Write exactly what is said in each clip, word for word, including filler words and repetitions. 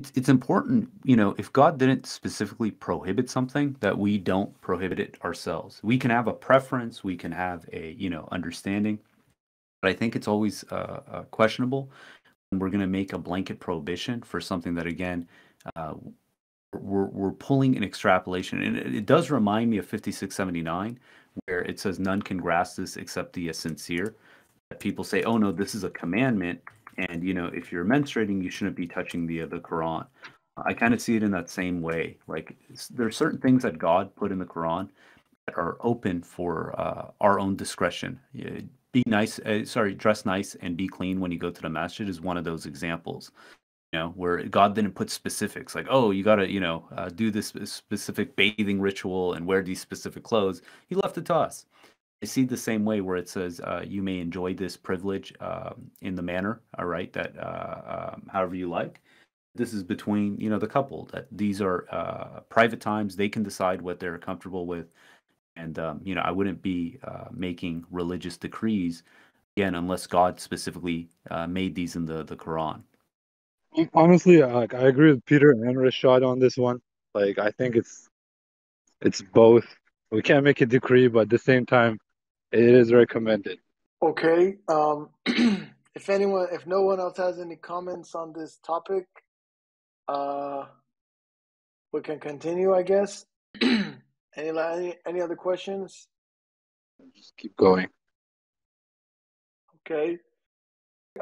It's, it's important, you know, if God didn't specifically prohibit something, that we don't prohibit it ourselves. We can have a preference, we can have a, you know, understanding, but I think it's always uh, uh, questionable when we're going to make a blanket prohibition for something that, again, uh, we're, we're pulling an extrapolation. And it, it does remind me of fifty-six seventy-nine, where it says none can grasp this except the uh, sincere. People say, oh, no, this is a commandment. And, you know, if you're menstruating, you shouldn't be touching the, the Quran. I kind of see it in that same way. Like, there are certain things that God put in the Quran that are open for uh, our own discretion. Yeah, be nice, uh, sorry, dress nice and be clean when you go to the masjid is one of those examples, you know, where God didn't put specifics like, oh, you got to, you know, uh, do this specific bathing ritual and wear these specific clothes. He left it to us. I see the same way where it says uh, you may enjoy this privilege uh, in the manner, all right, that uh, um, however you like. This is between, you know, the couple, that these are uh, private times. They can decide what they're comfortable with. And, um, you know, I wouldn't be uh, making religious decrees, again, unless God specifically uh, made these in the, the Quran. Honestly, like, I agree with Peter and Rashad on this one. Like, I think it's it's both. We can't make a decree, but at the same time, it is recommended. Okay. Um, if anyone, if no one else has any comments on this topic, uh, we can continue, I guess. any, any any other questions? Just keep going. Okay.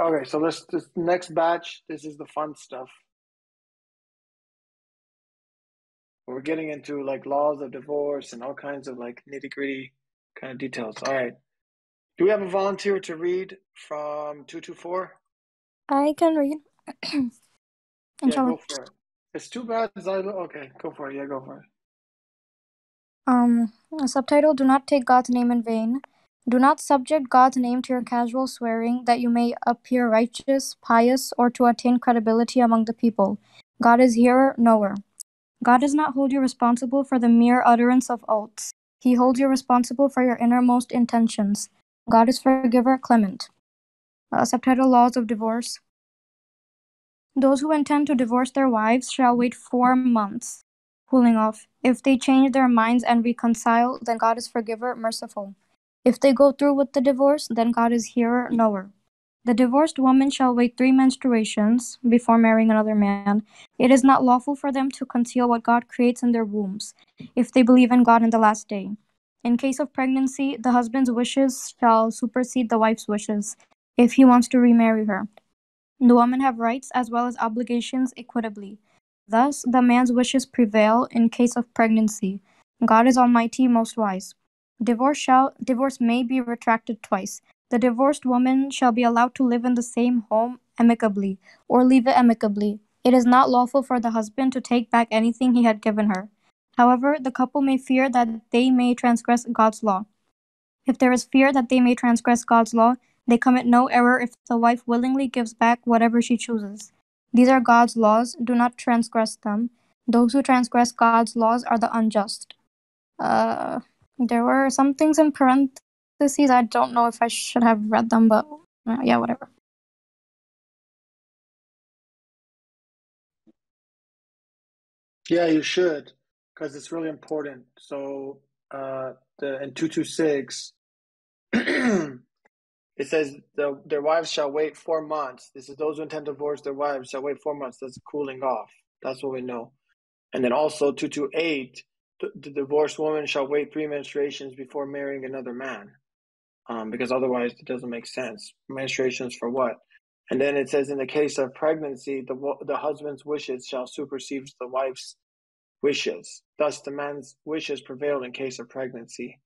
Okay. So let's this next batch. This is the fun stuff. We're getting into like laws of divorce and all kinds of like nitty gritty kind of details. All right. Do we have a volunteer to read from two two four? I can read. Yeah, go for it. It's too bad. Okay, go for it. Yeah, go for it. Um, a subtitle, do not take God's name in vain. Do not subject God's name to your casual swearing that you may appear righteous, pious, or to attain credibility among the people. God is hearer, knower. God does not hold you responsible for the mere utterance of oaths. He holds you responsible for your innermost intentions. God is forgiver, clement. Uh, subtitle, laws of divorce. Those who intend to divorce their wives shall wait four months, cooling off. If they change their minds and reconcile, then God is forgiver, merciful. If they go through with the divorce, then God is hearer, knower. The divorced woman shall wait three menstruations before marrying another man. It is not lawful for them to conceal what God creates in their wombs, if they believe in God in the last day. In case of pregnancy, the husband's wishes shall supersede the wife's wishes, if he wants to remarry her. The women have rights as well as obligations equitably. Thus, the man's wishes prevail in case of pregnancy. God is almighty, most wise. Divorce shall, divorce may be retracted twice. The divorced woman shall be allowed to live in the same home amicably, or leave it amicably. It is not lawful for the husband to take back anything he had given her. However, the couple may fear that they may transgress God's law. If there is fear that they may transgress God's law, they commit no error if the wife willingly gives back whatever she chooses. These are God's laws. Do not transgress them. Those who transgress God's laws are the unjust. Uh, there were some things in parentheses. I don't know if I should have read them, but uh, yeah, whatever. Yeah, you should, because it's really important. So uh, the, in two two six, it says the, their wives shall wait four months. This is those who intend to divorce their wives shall wait four months. That's cooling off. That's what we know. And then also two two eight, the, the divorced woman shall wait three menstruations before marrying another man. Um, because otherwise it doesn't make sense. Menstruations for what? And then it says, in the case of pregnancy, the the husband's wishes shall supersede the wife's wishes. Thus, the man's wishes prevailed in case of pregnancy.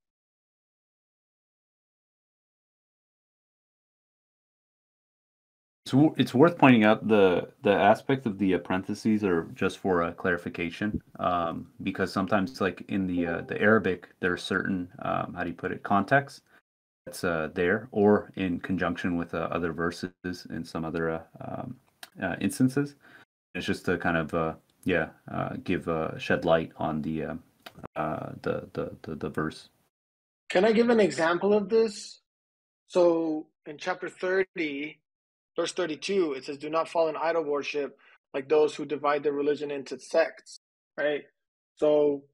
So it's worth pointing out the the aspect of the parentheses are just for uh, clarification, um, because sometimes, like in the uh, the Arabic, there are certain um, how do you put it context. That's uh, there, or in conjunction with uh, other verses in some other uh, um, uh, instances. It's just to kind of uh, yeah, uh, give uh, shed light on the, uh, uh, the the the the verse. Can I give an example of this? So in chapter thirty, verse thirty-two, it says, "Do not fall in idol worship, like those who divide their religion into sects, right? So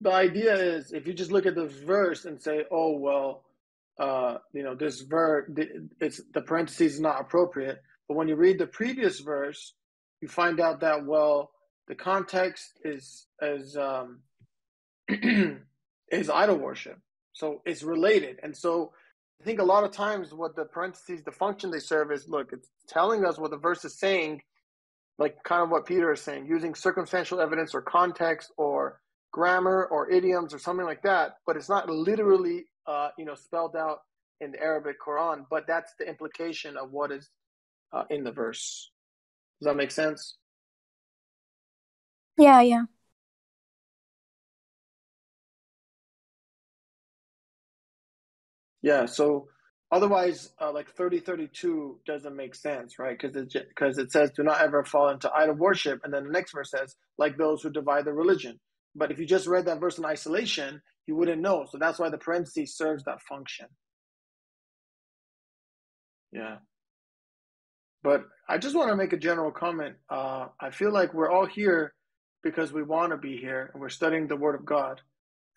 the idea is, if you just look at the verse and say, oh, well, uh, you know, this verse, it's the parentheses is not appropriate. But when you read the previous verse, you find out that, well, the context is, is, um, is idol worship. So it's related. And so I think a lot of times what the parentheses, the function they serve is, look, it's telling us what the verse is saying, like kind of what Peter is saying, using circumstantial evidence or context or grammar or idioms or something like that, but it's not literally, uh, you know, spelled out in the Arabic Quran, but that's the implication of what is uh, in the verse. Does that make sense? Yeah, yeah. Yeah, so otherwise, uh, like thirty thirty-two doesn't make sense, right? Because it, because it says, do not ever fall into idol worship. And then the next verse says, like those who divide the religion. But if you just read that verse in isolation, you wouldn't know. So that's why the parenthesis serves that function. Yeah. But I just want to make a general comment. Uh, I feel like we're all here because we want to be here, and we're studying the Word of God.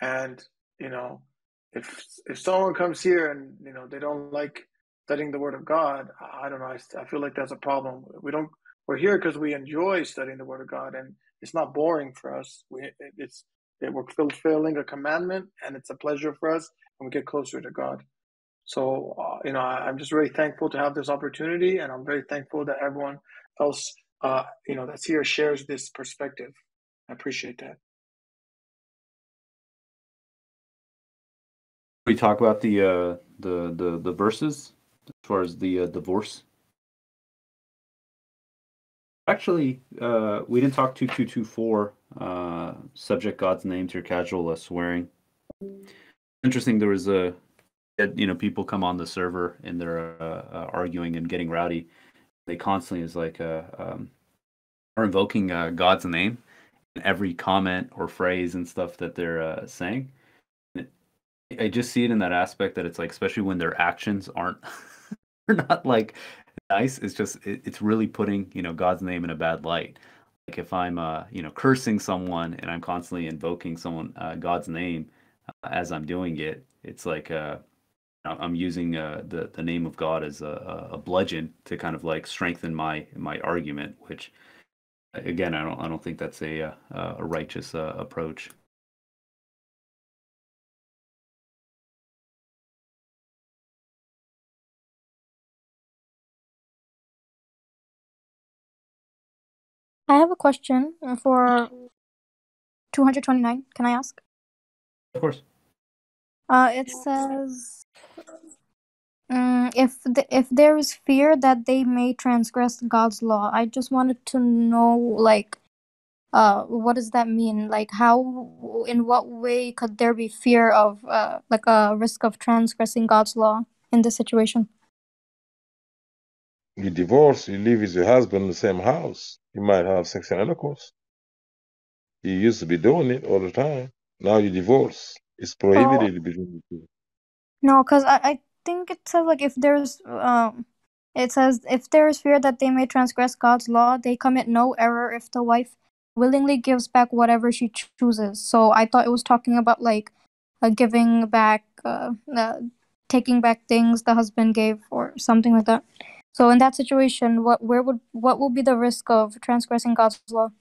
And, you know, If if someone comes here and, you know, they don't like studying the Word of God, I don't know. I, I feel like that's a problem. We don't. We're here because we enjoy studying the Word of God, and it's not boring for us. We it's it, we're fulfilling a commandment, and it's a pleasure for us, and we get closer to God. So uh, you know, I, I'm just really thankful to have this opportunity, and I'm very thankful that everyone else, uh, you know, that's here shares this perspective. I appreciate that. We talk about the uh the the the verses as far as the uh, divorce. Actually, uh we didn't talk two two two four, uh subject God's name to your casual uh, swearing. Interesting, there was a you know people come on the server and they're uh, uh, arguing and getting rowdy. They constantly is like uh um are invoking uh, God's name in every comment or phrase and stuff that they're uh, saying. I just see it in that aspect that it's like, especially when their actions aren't, are not like nice. It's just, it, it's really putting, you know, God's name in a bad light. Like if I'm, uh, you know, cursing someone and I'm constantly invoking someone, uh, God's name uh, as I'm doing it, it's like, uh, I'm using uh, the, the name of God as a, a bludgeon to kind of like strengthen my, my argument, which again, I don't, I don't think that's a, a, a righteous uh, approach. I have a question for two twenty-nine. Can I ask? Of course. Uh, it says, um, if the, if there is fear that they may transgress God's law. I just wanted to know, like, uh, what does that mean? Like, how, in what way could there be fear of, uh, like, a risk of transgressing God's law in this situation? You divorce, you live with your husband in the same house. You might have sexual intercourse. You used to be doing it all the time. Now you divorce. It's prohibited oh. between the two. No, because I, I think it says, like, if there's, um, it says, if there is fear that they may transgress God's law, they commit no error if the wife willingly gives back whatever she chooses. So I thought it was talking about, like, uh, giving back, uh, uh, taking back things the husband gave or something like that. So in that situation, what where would what would be the risk of transgressing God's law?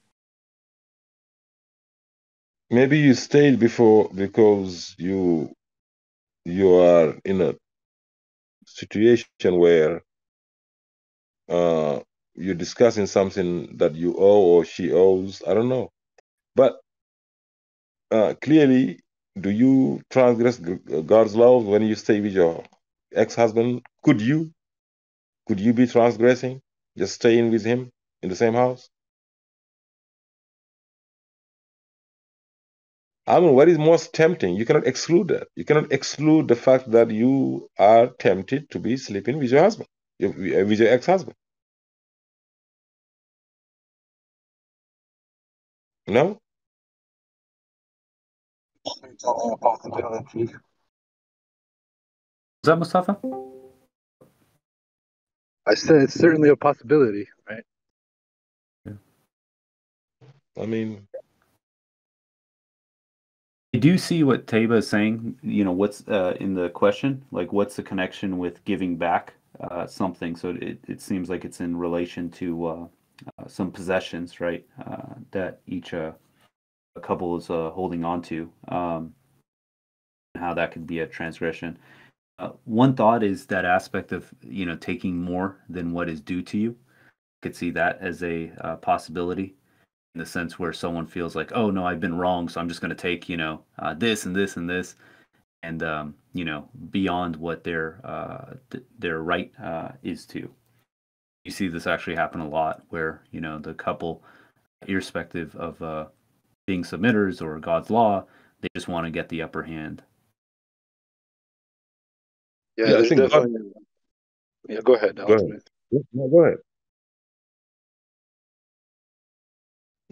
Maybe you stayed before because you you are in a situation where uh, you're discussing something that you owe or she owes. I don't know, but uh, clearly, do you transgress God's law when you stay with your ex-husband? Could you? Could you be transgressing, just staying with him in the same house? I mean, what is most tempting? You cannot exclude that. You cannot exclude the fact that you are tempted to be sleeping with your husband, with your ex-husband. No? Is that Mustafa? I said it's certainly a possibility, right? I mean, I do see what Taiba is saying. You know, what's uh, in the question? Like, what's the connection with giving back uh, something? So it, it seems like it's in relation to uh, uh, some possessions, right? Uh, that each uh, couple is uh, holding on to. Um, how that could be a transgression. Uh, one thought is that aspect of, you know, taking more than what is due to you. I could see that as a uh, possibility, in the sense where someone feels like, oh no, I've been wrong, so I'm just going to take, you know, uh, this and this and this, and um, you know, beyond what their uh, th their right uh, is to. You see this actually happen a lot, where, you know, the couple, irrespective of uh, being submitters or God's law, they just want to get the upper hand. Yeah, yeah, I think definitely... yeah, go ahead. Go ahead. No, go ahead.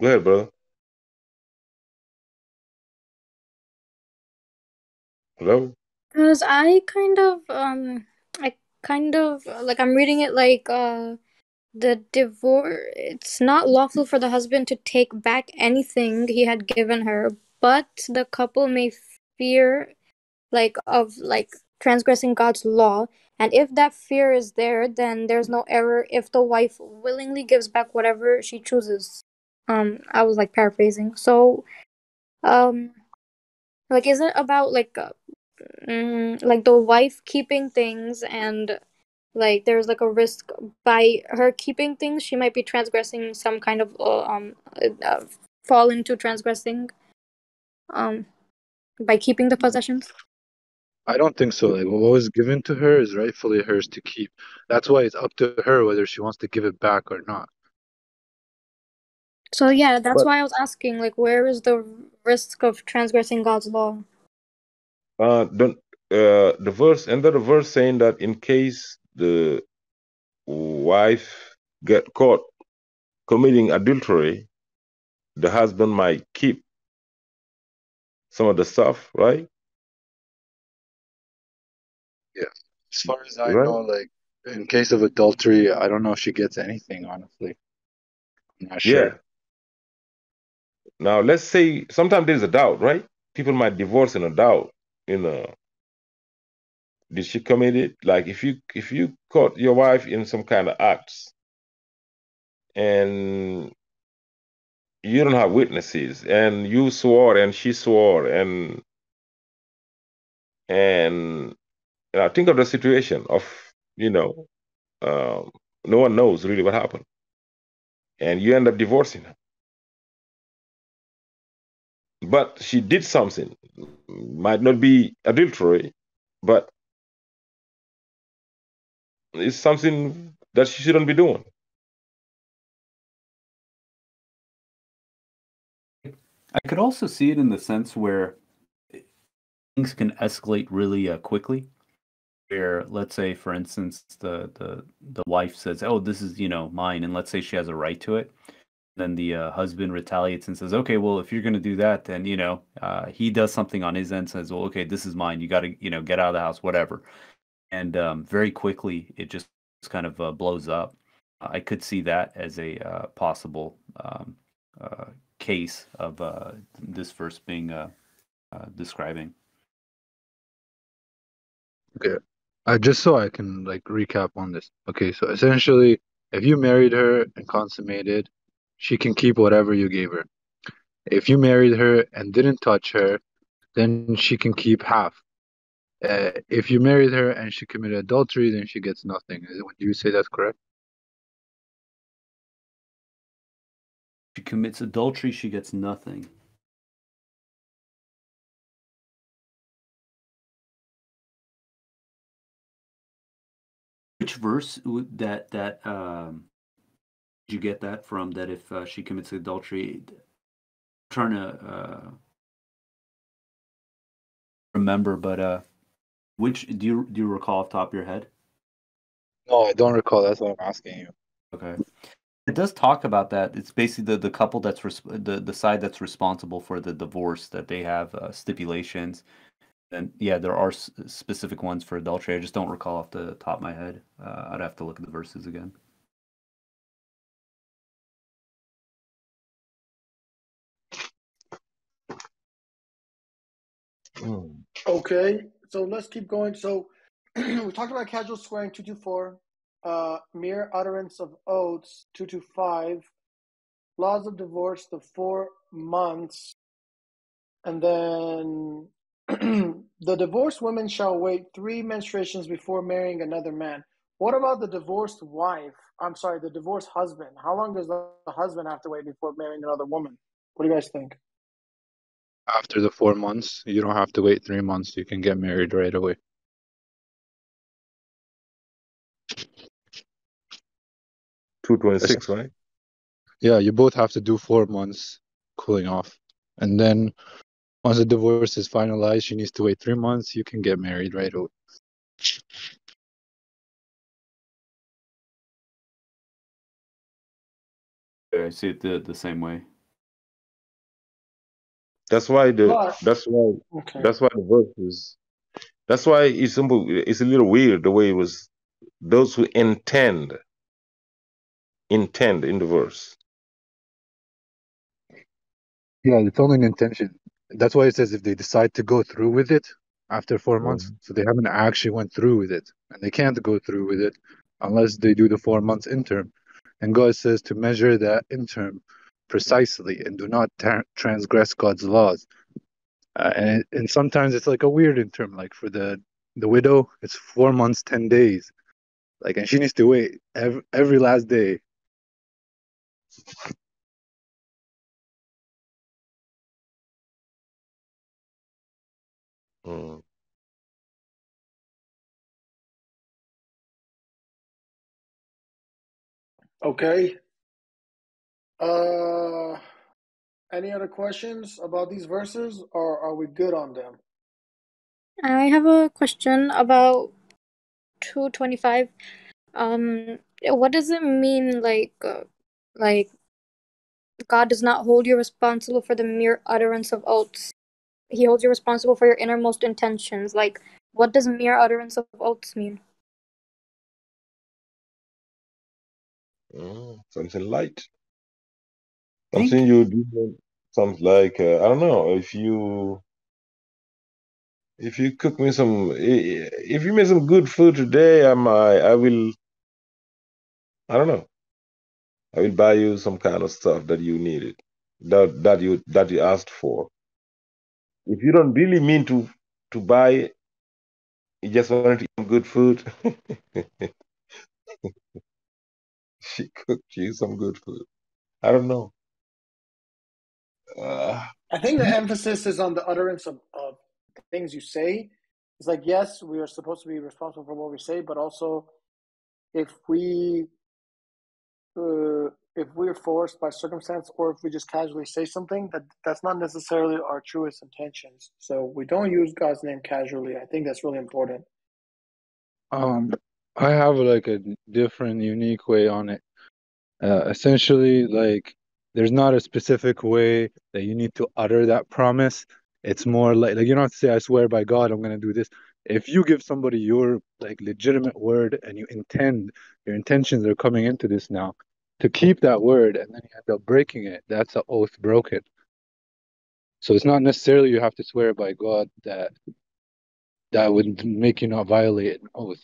Go ahead, bro. Hello? Because I kind of, um, I kind of, like, I'm reading it like, uh, the divorce, it's not lawful for the husband to take back anything he had given her, but the couple may fear, like, of, like, transgressing God's law, and if that fear is there, then there's no error if the wife willingly gives back whatever she chooses. Um, I was like paraphrasing. So, um, like, is it about like, uh, mm, like the wife keeping things, and like there's like a risk by her keeping things, she might be transgressing some kind of uh, um uh, fall into transgressing, um, by keeping the possessions. I don't think so. Like, what was given to her is rightfully hers to keep. That's why it's up to her whether she wants to give it back or not. So yeah, that's but, why I was asking, like, where is the risk of transgressing God's law? Uh, don't, uh, the verse, and the verse saying that in case the wife get caught committing adultery, the husband might keep some of the stuff, right? Yeah, as far as I right. know, like, in case of adultery, I don't know if she gets anything, honestly. I'm not sure. Yeah. Now, let's say sometimes there's a doubt, right? People might divorce in a doubt. You know, did she commit it? Like, if you if you caught your wife in some kind of acts and you don't have witnesses, and you swore and she swore, and and uh, think of the situation of, you know, uh, no one knows really what happened, and you end up divorcing her. But she did something, might not be adultery, but it's something that she shouldn't be doing. I could also see it in the sense where things can escalate really uh, quickly. Where, let's say, for instance, the, the the wife says, "Oh, this is, you know, mine," and let's say she has a right to it. Then the uh, husband retaliates and says, "Okay, well, if you're going to do that, then, you know," uh, he does something on his end, says, "Well, okay, this is mine. You got to, you know, get out of the house, whatever." And um, very quickly, it just kind of uh, blows up. I could see that as a uh, possible um, uh, case of uh, this verse being uh, uh, describing. Okay, I just so I can like recap on this. Okay, so essentially, if you married her and consummated, she can keep whatever you gave her. If you married her and didn't touch her, then she can keep half. Uh, if you married her and she committed adultery, then she gets nothing. Would you say that's correct? She commits adultery, she gets nothing. Which verse would that that um? Did you get that from, that if uh, she commits adultery? I'm trying to uh, remember, but uh, which do you do you recall off the top of your head? No, I don't recall. That's what I'm asking you. Okay, it does talk about that. It's basically the the couple that's the the side that's responsible for the divorce, that they have uh, stipulations, and yeah, there are s specific ones for adultery. I just don't recall off the top of my head. Uh, I'd have to look at the verses again. Mm. Okay, so let's keep going. So we talked about casual swearing, two two four, uh, mere utterance of oaths, two two five, laws of divorce, the four months, and then the divorced women shall wait three menstruations before marrying another man. What about the divorced wife? I'm sorry, the divorced husband. How long does the husband have to wait before marrying another woman? What do you guys think? After the four months, you don't have to wait three months. You can get married right away. two twenty-six, right? Yeah, you both have to do four months cooling off. And then once the divorce is finalized, she needs to wait three months. You can get married right away. I see it the, the same way. That's why the but, that's why okay. that's why the verse is that's why it's simple. It's a little weird the way it was. Those who intend intend in the verse. Yeah, it's only an intention. That's why it says if they decide to go through with it after four mm-hmm. months, so they haven't actually went through with it, and they can't go through with it unless they do the four months interim. And God says to measure that interim precisely and do not tra transgress God's laws. Uh, and, and sometimes it's like a weird interim. Like for the, the widow, it's four months, ten days. Like, and she needs to wait every, every last day. Mm. Okay. Uh, any other questions about these verses, or are we good on them? I have a question about two twenty-five. Um, what does it mean, like, uh, like God does not hold you responsible for the mere utterance of oaths? He holds you responsible for your innermost intentions. Like, what does mere utterance of oaths mean? Mm, something light. Something you do, something like, uh, I don't know, if you, if you cook me some, if you make some good food today, I'm, I, I will, I don't know, I will buy you some kind of stuff that you needed, that, that you, that you asked for. If you don't really mean to, to buy, you just wanted to eat some good food. She cooked you some good food. I don't know. Uh, I think the emphasis is on the utterance of, of things you say. It's like, yes, we are supposed to be responsible for what we say, but also if we uh, if we're forced by circumstance, or if we just casually say something, that that's not necessarily our truest intentions. So we don't use God's name casually. I think that's really important. Um, I have like a different, unique way on it. Uh, essentially, like, there's not a specific way that you need to utter that promise. It's more like, like you don't have to say, I swear by God, I'm going to do this. If you give somebody your like legitimate word and you intend, your intentions are coming into this now, to keep that word and then you end up breaking it, that's an oath broken. So it's not necessarily you have to swear by God that that would make you not violate an oath,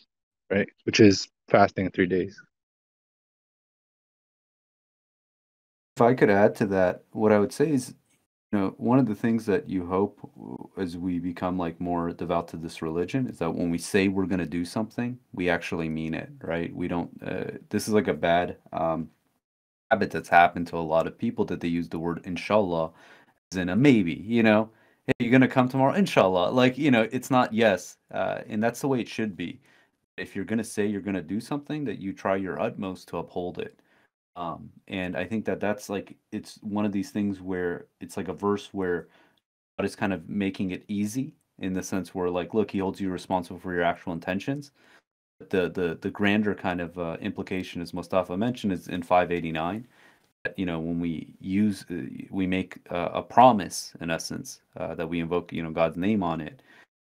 right? Which is fasting three days. If I could add to that, what I would say is, you know, one of the things that you hope as we become like more devout to this religion is that when we say we're going to do something, we actually mean it, right? We don't, uh, this is like a bad um, habit that's happened to a lot of people, that they use the word inshallah as in a maybe, you know, hey, you're going to come tomorrow, inshallah. Like, you know, it's not yes. Uh, and that's the way it should be. If you're going to say you're going to do something, that you try your utmost to uphold it. Um, and I think that that's like, it's one of these things where it's like a verse where God is kind of making it easy in the sense where like, look, he holds you responsible for your actual intentions. But the, the, the grander kind of uh, implication, as Mustafa mentioned, is in five eighty-nine, that, you know, when we use, uh, we make uh, a promise in essence, uh, that we invoke, you know, God's name on it,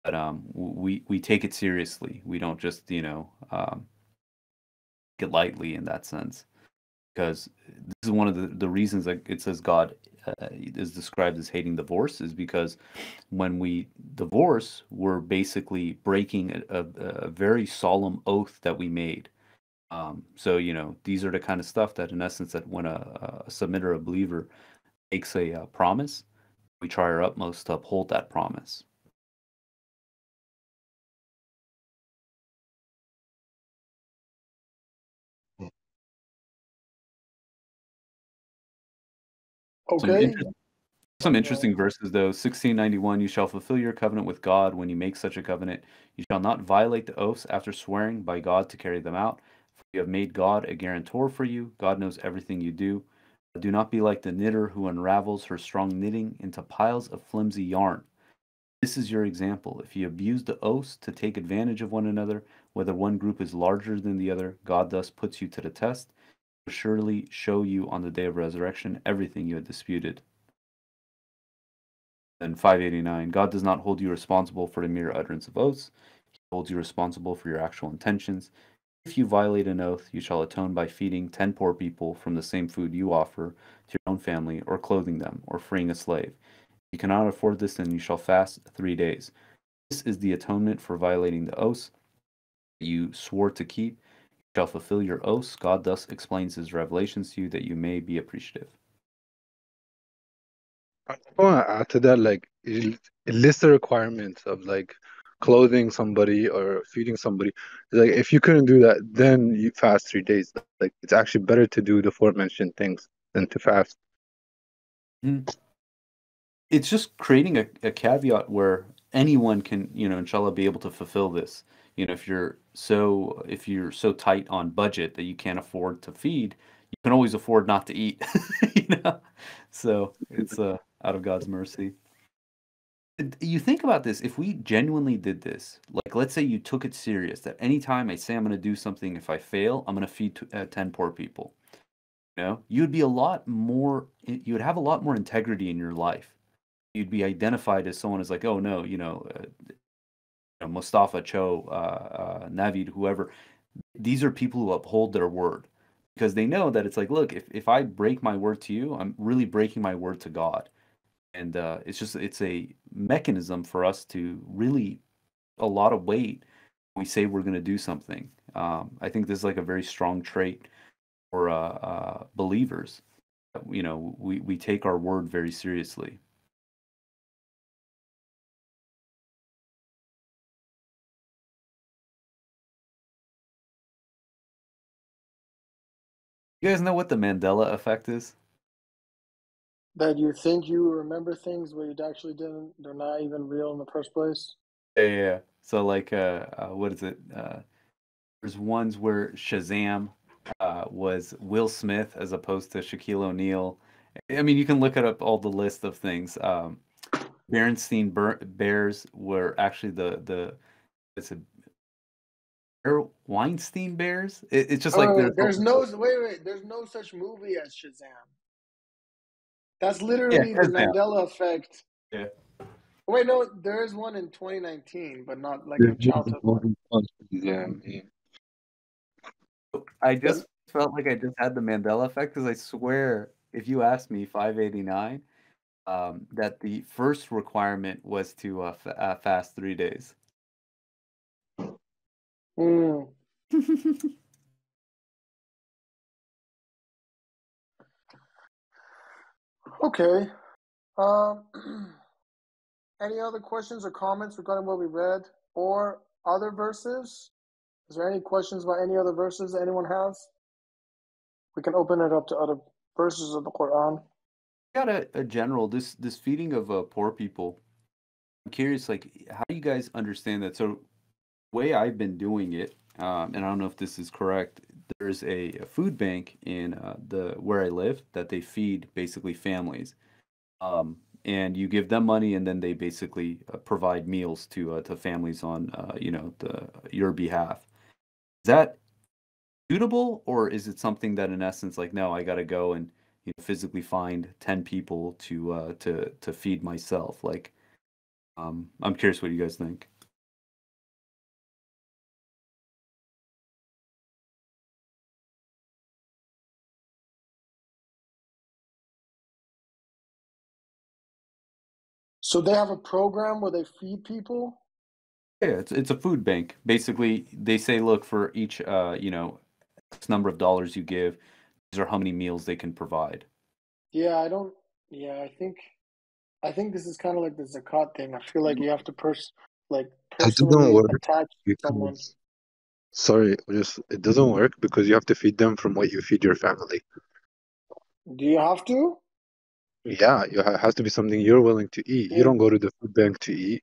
but, um, we, we take it seriously. We don't just, you know, um, get lightly in that sense. because this is one of the, the reasons that it says God uh, is described as hating divorce, is because when we divorce, we're basically breaking a, a, a very solemn oath that we made. Um, so, you know, these are the kind of stuff that in essence that when a, a submitter, a believer makes a, a promise, we try our utmost to uphold that promise. Okay. Some, inter some interesting verses, though. sixteen ninety-one, you shall fulfill your covenant with God when you make such a covenant. You shall not violate the oaths after swearing by God to carry them out. For you have made God a guarantor for you. God knows everything you do. Do not be like the knitter who unravels her strong knitting into piles of flimsy yarn. This is your example. If you abuse the oaths to take advantage of one another, whether one group is larger than the other, God thus puts you to the test. He will surely show you on the day of resurrection everything you had disputed. Then five eighty-nine, God does not hold you responsible for the mere utterance of oaths. He holds you responsible for your actual intentions. If you violate an oath, you shall atone by feeding ten poor people from the same food you offer to your own family, or clothing them, or freeing a slave. If you cannot afford this, then you shall fast three days. This is the atonement for violating the oaths that you swore to keep. You shall fulfill your oaths. God thus explains his revelations to you that you may be appreciative. After that, like, it lists the requirements of, like, clothing somebody or feeding somebody. Like, if you couldn't do that, then you fast three days. Like, it's actually better to do the aforementioned things than to fast. It's just creating a, a caveat where anyone can, you know, inshallah, be able to fulfill this. You know, if you're so if you're so tight on budget that you can't afford to feed, you can always afford not to eat. You know, so it's uh, out of God's mercy. You think about this, if we genuinely did this, like, let's say you took it serious, that anytime I say I'm going to do something, if I fail, I'm going to feed to, uh, ten poor people, you know, you'd be a lot more, you would have a lot more integrity in your life. You'd be identified as someone who's like, oh no, you know, uh, you know Mustafa, Cho, uh, uh, Navid, whoever, these are people who uphold their word, because they know that it's like, look, if, if I break my word to you, I'm really breaking my word to God. And uh, it's just, it's a mechanism for us to really, a lot of weight, we say we're going to do something. Um, I think this is like a very strong trait for uh, uh, believers. You know, we, we take our word very seriously. You guys know what the Mandela effect is? That you think you remember things where you actually didn't, they're not even real in the first place? Yeah, yeah. So, like, uh, uh, what is it? Uh, there's ones where Shazam uh, was Will Smith as opposed to Shaquille O'Neal. I mean, you can look it up, all the list of things. Um, Berenstain Bears were actually the, the it's a, Weinstein Bears? It, it's just oh, like... There's, there's no, wait, wait, there's no such movie as Shazam. That's literally yeah, the Mandela effect. Yeah. Wait, no, there is one in twenty nineteen, but not like a childhood one. Yeah, I just felt like I just had the Mandela effect, because I swear, if you asked me five eighty-nine, um, that the first requirement was to uh, f uh, fast three days. Mm. Okay. Um, any other questions or comments regarding what we read or other verses? Is there any questions about any other verses that anyone has? We can open it up to other verses of the Quran. I got a, a general, this, this feeding of uh, poor people. I'm curious, like, how do you guys understand that? So the way I've been doing it, um, and I don't know if this is correct, there's a, a food bank in uh, the where I live that they feed basically families, um, and you give them money, and then they basically uh, provide meals to uh, to families on uh, you know the your behalf. Is that suitable, or is it something that in essence, like, no, I got to go and you know, physically find ten people to uh, to to feed myself? Like, um, I'm curious what you guys think. So they have a program where they feed people? Yeah, it's it's a food bank. Basically, they say, look, for each, uh, you know, X number of dollars you give, these are how many meals they can provide. Yeah, I don't, yeah, I think, I think this is kind of like the Zakat thing. I feel like you have to, pers- like, personally attach someone. Sorry, just it doesn't work because you have to feed them from what you feed your family. Do you have to? Yeah, you ha- it has to be something you're willing to eat. Yeah. You don't go to the food bank to eat.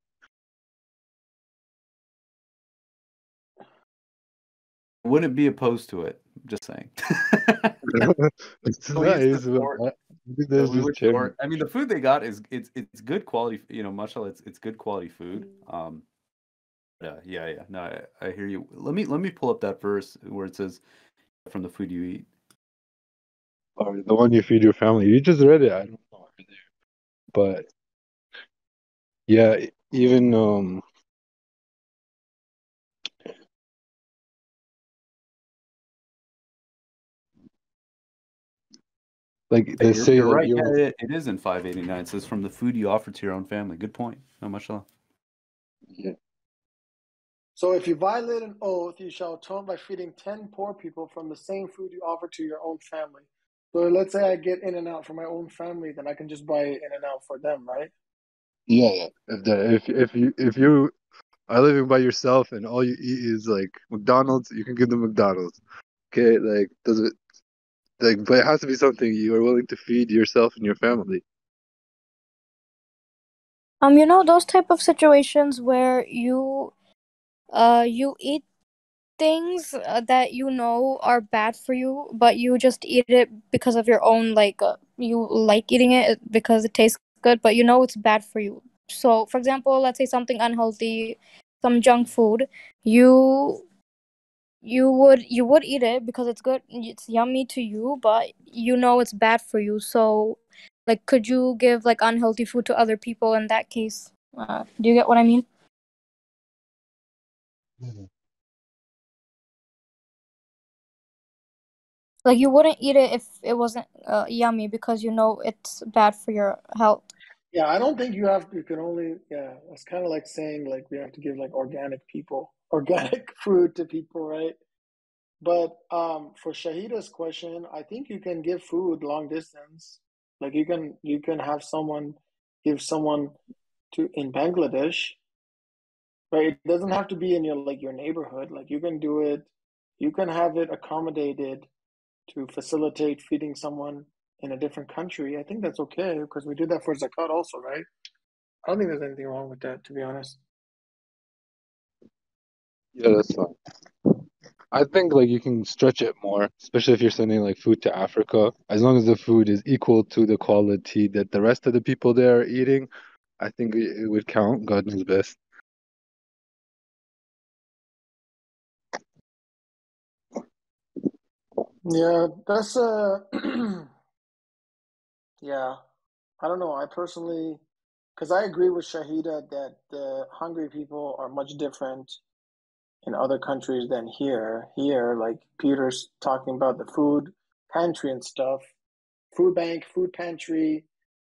Wouldn't be opposed to it. Just saying. It's nice. I mean, the food they got is it's it's good quality. You know, mashallah, it's it's good quality food. Um, yeah, yeah, yeah. No, I, I hear you. Let me let me pull up that verse where it says, "From the food you eat." Or the one you feed your family. You just read it. I don't know. But yeah, even um. Like they you're, say, you're right. You're... Yeah, it, it is in five eighty-nine. It says, "From the food you offer to your own family." Good point. No, mashallah. Yeah. So, if you violate an oath, you shall atone by feeding ten poor people from the same food you offer to your own family. So, let's say I get In-N-Out for my own family, then I can just buy In-N-Out for them, right? Yeah, yeah. If the, if if you if you are living by yourself and all you eat is like McDonald's, you can give them McDonald's. Okay, like does it? Like, but it has to be something you are willing to feed yourself and your family. Um, you know those type of situations where you, uh, you eat things uh, that you know are bad for you, but you just eat it because of your own like uh, you like eating it because it tastes good, but you know it's bad for you. So, for example, let's say something unhealthy, some junk food, you. You would you would eat it because it's good, it's yummy to you, but you know it's bad for you. So, like, could you give like unhealthy food to other people in that case? Uh, do you get what I mean? Mm-hmm. Like, you wouldn't eat it if it wasn't uh, yummy because you know it's bad for your health. Yeah, I don't think you have. You can only. Yeah, it's kind of like saying like we have to give like organic people. Organic food to people, right? But um, for Shahida's question, I think you can give food long distance. Like you can, you can have someone give someone to in Bangladesh, right? It doesn't have to be in your like your neighborhood. Like you can do it, you can have it accommodated to facilitate feeding someone in a different country. I think that's okay because we did that for Zakat also, right? I don't think there's anything wrong with that, to be honest. Yeah, that's fine. I think like you can stretch it more, especially if you're sending like food to Africa. As long as the food is equal to the quality that the rest of the people there are eating, I think it would count. God knows best. Yeah, that's uh... a yeah. I don't know. I personally, because I agree with Shahida that the hungry people are much different in other countries than here. Here, like Peter's talking about the food pantry and stuff, food bank, food pantry.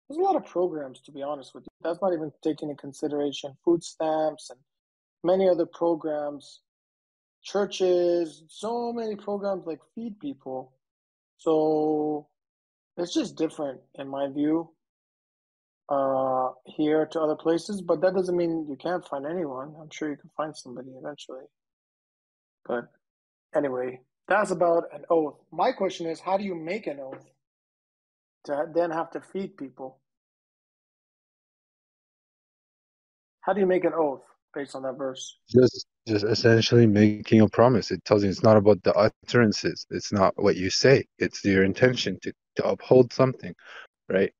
There's a lot of programs, to be honest with you. That's not even taking into consideration food stamps and many other programs, churches, so many programs like feed people. So it's just different in my view uh, here to other places, but that doesn't mean you can't find anyone. I'm sure you can find somebody eventually. But anyway, that's about an oath. My question is, how do you make an oath to then have to feed people? How do you make an oath based on that verse? Just just essentially making a promise. It tells you it's not about the utterances. It's not what you say. It's your intention to, to uphold something, right?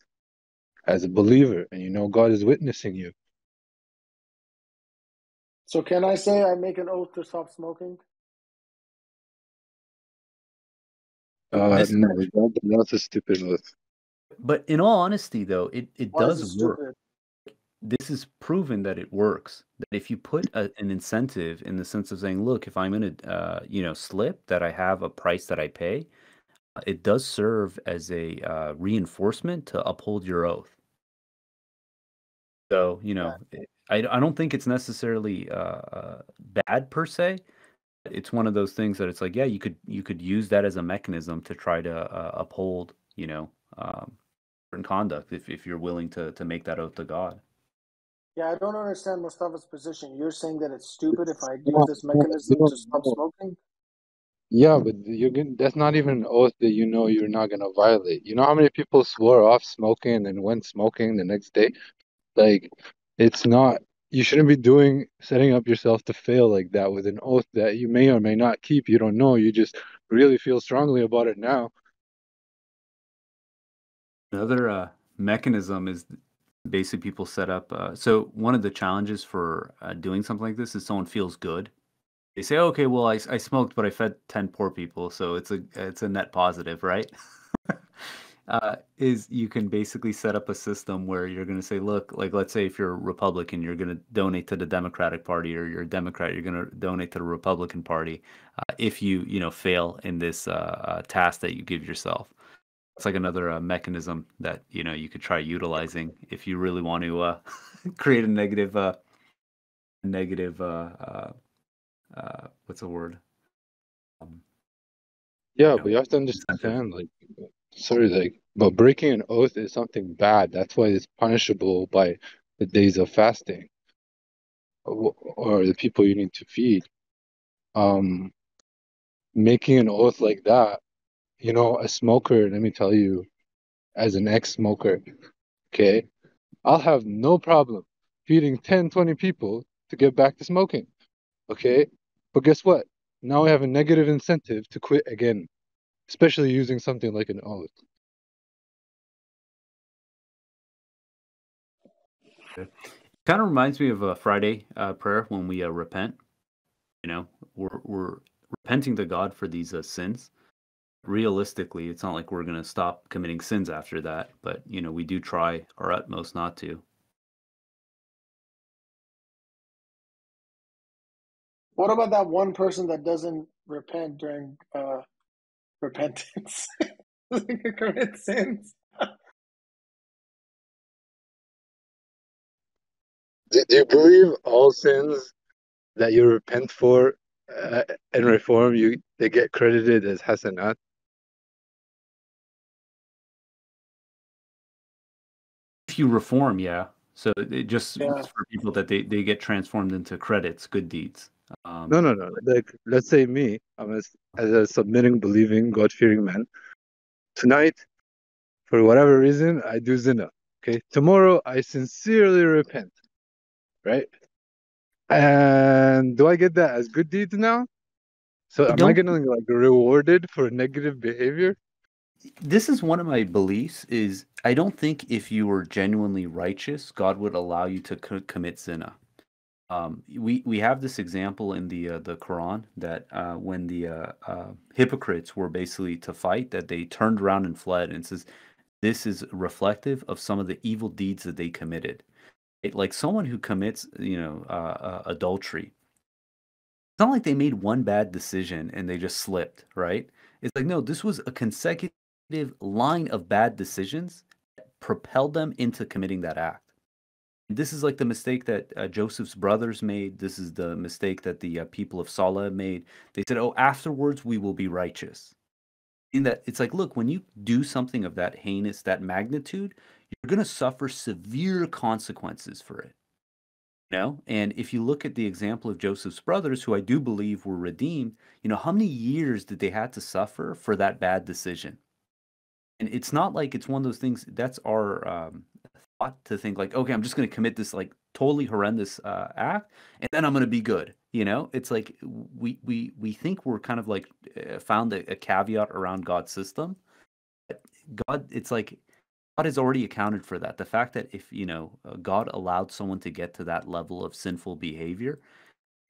As a believer, and you know God is witnessing you. So can I say I make an oath to stop smoking? Uh, no, that, that's a stupid oath. But in all honesty, though, it, it does work. This is proven that it works. That if you put a, an incentive in the sense of saying, look, if I'm going to uh, you know, slip, that I have a price that I pay, it does serve as a uh, reinforcement to uphold your oath. So, you know, yeah. I, I don't think it's necessarily uh, bad per se. It's one of those things that it's like, yeah, you could you could use that as a mechanism to try to uh, uphold, you know, um, certain conduct if, if you're willing to, to make that oath to God. Yeah, I don't understand Mustafa's position. You're saying that it's stupid if I use this mechanism to stop smoking? Yeah, but you're gonna, that's not even an oath that you know you're not going to violate. You know how many people swore off smoking and then went smoking the next day? Like, it's not, you shouldn't be doing, setting up yourself to fail like that with an oath that you may or may not keep. You don't know. You just really feel strongly about it now. Another uh, mechanism is basically people set up. Uh, so one of the challenges for uh, doing something like this is someone feels good. They say, okay, well, I, I smoked, but I fed ten poor people, so it's a it's a net positive, right? uh, is you can basically set up a system where you're going to say, look, like let's say if you're a Republican, you're going to donate to the Democratic Party, or you're a Democrat, you're going to donate to the Republican Party uh, if you you know fail in this uh, uh, task that you give yourself. It's like another uh, mechanism that you know you could try utilizing if you really want to uh, create a negative uh, negative. Uh, uh, uh what's the word um, yeah you know, but you have to understand, like, sorry, like, but breaking an oath is something bad. That's why it's punishable by the days of fasting or, or the people you need to feed. Um making an oath like that, you know, a smoker, let me tell you, as an ex-smoker, okay, I'll have no problem feeding ten, twenty people to get back to smoking, okay? But guess what? Now I have a negative incentive to quit again, especially using something like an oath. It kind of reminds me of a Friday uh, prayer when we uh, repent. You know, we're we're repenting to God for these uh, sins. Realistically, it's not like we're going to stop committing sins after that, but you know, we do try our utmost not to. What about that one person that doesn't repent during uh, repentance? Doesn't commit sins? Do you believe all sins that you repent for uh, and reform, you they get credited as hasanat? If you reform, yeah. So it just yeah. It's for people that they, they get transformed into credits, good deeds. Um, no, no, no. Like, let's say me, I'm a, as a submitting, believing, God-fearing man. Tonight, for whatever reason, I do zina. Okay. Tomorrow, I sincerely repent. Right. And do I get that as good deeds now? So am I getting like rewarded for negative behavior? This is one of my beliefs: is I don't think if you were genuinely righteous, God would allow you to co commit zina. Um, we we have this example in the uh, the Quran that uh, when the uh, uh, hypocrites were basically to fight, that they turned around and fled, and it says this is reflective of some of the evil deeds that they committed. It, like someone who commits, you know, uh, uh, adultery. It's not like they made one bad decision and they just slipped, right? It's like no, this was a consecutive line of bad decisions that propelled them into committing that act. This is like the mistake that uh, Joseph's brothers made. This is the mistake that the uh, people of Salah made. They said, oh, afterwards we will be righteous. In that, it's like, look, when you do something of that heinous, that magnitude, you're going to suffer severe consequences for it. You know? And if you look at the example of Joseph's brothers, who I do believe were redeemed, you know, how many years did they have to suffer for that bad decision? And it's not like it's one of those things, that's our... Um, to think like, okay, I'm just going to commit this like totally horrendous uh, act, and then I'm going to be good. You know, it's like we we we think we're kind of like found a, a caveat around God's system. God, it's like God has already accounted for that. The fact that if you know God allowed someone to get to that level of sinful behavior,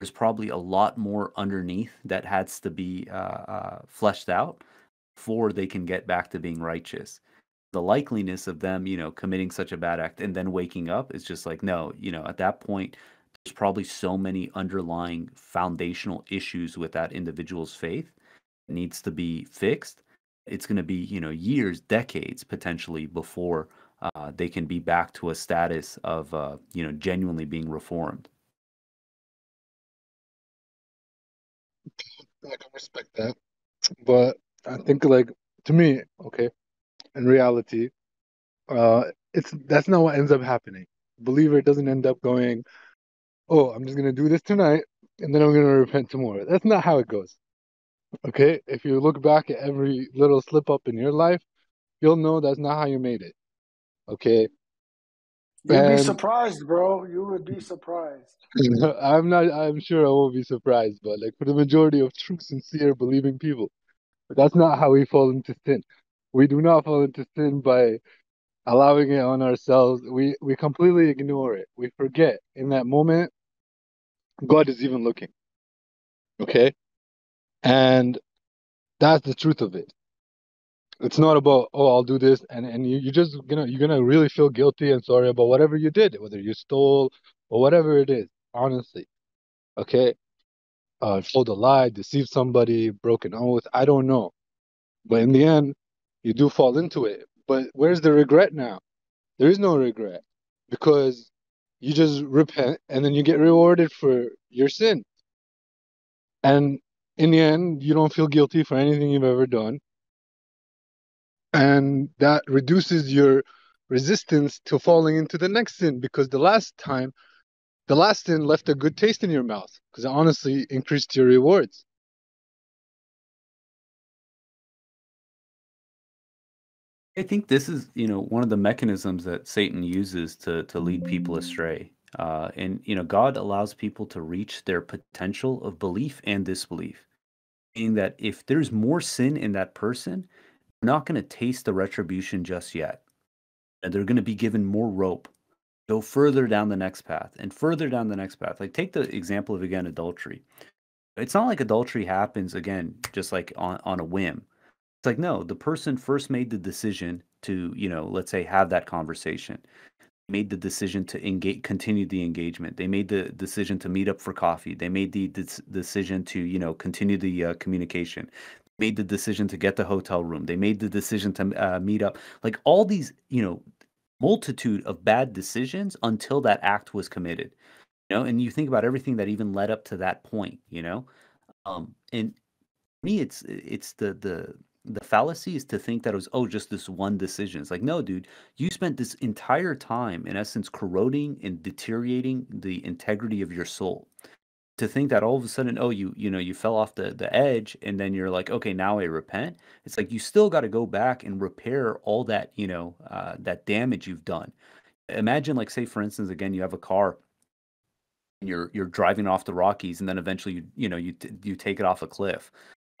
there's probably a lot more underneath that has to be uh, uh, fleshed out before they can get back to being righteous. The likeliness of them, you know, committing such a bad act and then waking up is just like, no, you know, at that point, there's probably so many underlying foundational issues with that individual's faith that needs to be fixed. it's going to be, you know, years, decades potentially before uh, they can be back to a status of, uh, you know, genuinely being reformed. I can respect that. But I think, like, to me, okay, in reality, uh, it's that's not what ends up happening. Believer doesn't end up going, oh, I'm just going to do this tonight, and then I'm going to repent tomorrow. That's not how it goes. Okay, if you look back at every little slip up in your life, you'll know that's not how you made it. Okay, you'd and... be surprised, bro. You would be surprised. I'm not. I'm sure I won't be surprised, but like for the majority of true, sincere, believing people, that's not how we fall into sin. We do not fall into sin by allowing it on ourselves. We we completely ignore it. We forget in that moment God is even looking. Okay. And that's the truth of it. It's not about, oh, I'll do this, and and you, you're just gonna you're gonna really feel guilty and sorry about whatever you did, whether you stole or whatever it is. Honestly, okay, uh, told a lie, deceived somebody, broke an oath. I don't know, but in the end, you do fall into it. But where's the regret now? There is no regret because you just repent and then you get rewarded for your sin. And in the end, you don't feel guilty for anything you've ever done. And that reduces your resistance to falling into the next sin, because the last time, the last sin left a good taste in your mouth because it honestly increased your rewards. I think this is, you know, one of the mechanisms that Satan uses to, to lead people astray. Uh, and, you know, God allows people to reach their potential of belief and disbelief. Meaning that if there's more sin in that person, they're not going to taste the retribution just yet. And they're going to be given more rope, go further down the next path and further down the next path. Like, take the example of, again, adultery. It's not like adultery happens, again, just like on, on a whim. It's like, no, the person first made the decision to, you know, let's say have that conversation. Made the decision to engage, continue the engagement. They made the decision to meet up for coffee. They made the de- decision to, you know, continue the uh, communication. Made the decision to get the hotel room. They made the decision to uh, meet up. Like, all these, you know, multitude of bad decisions until that act was committed. You know, and you think about everything that even led up to that point. You know, um, and for me, it's it's the the. The fallacy is to think that it was, oh, just this one decision. It's like, no, dude, you spent this entire time, in essence, corroding and deteriorating the integrity of your soul. To think that all of a sudden, oh, you you know, you fell off the, the edge, and then you're like, okay, now I repent. It's like, you still got to go back and repair all that, you know, uh, that damage you've done. Imagine, like, say, for instance, again, you have a car, and you're you're driving off the Rockies, and then eventually, you, you know, you you take it off a cliff.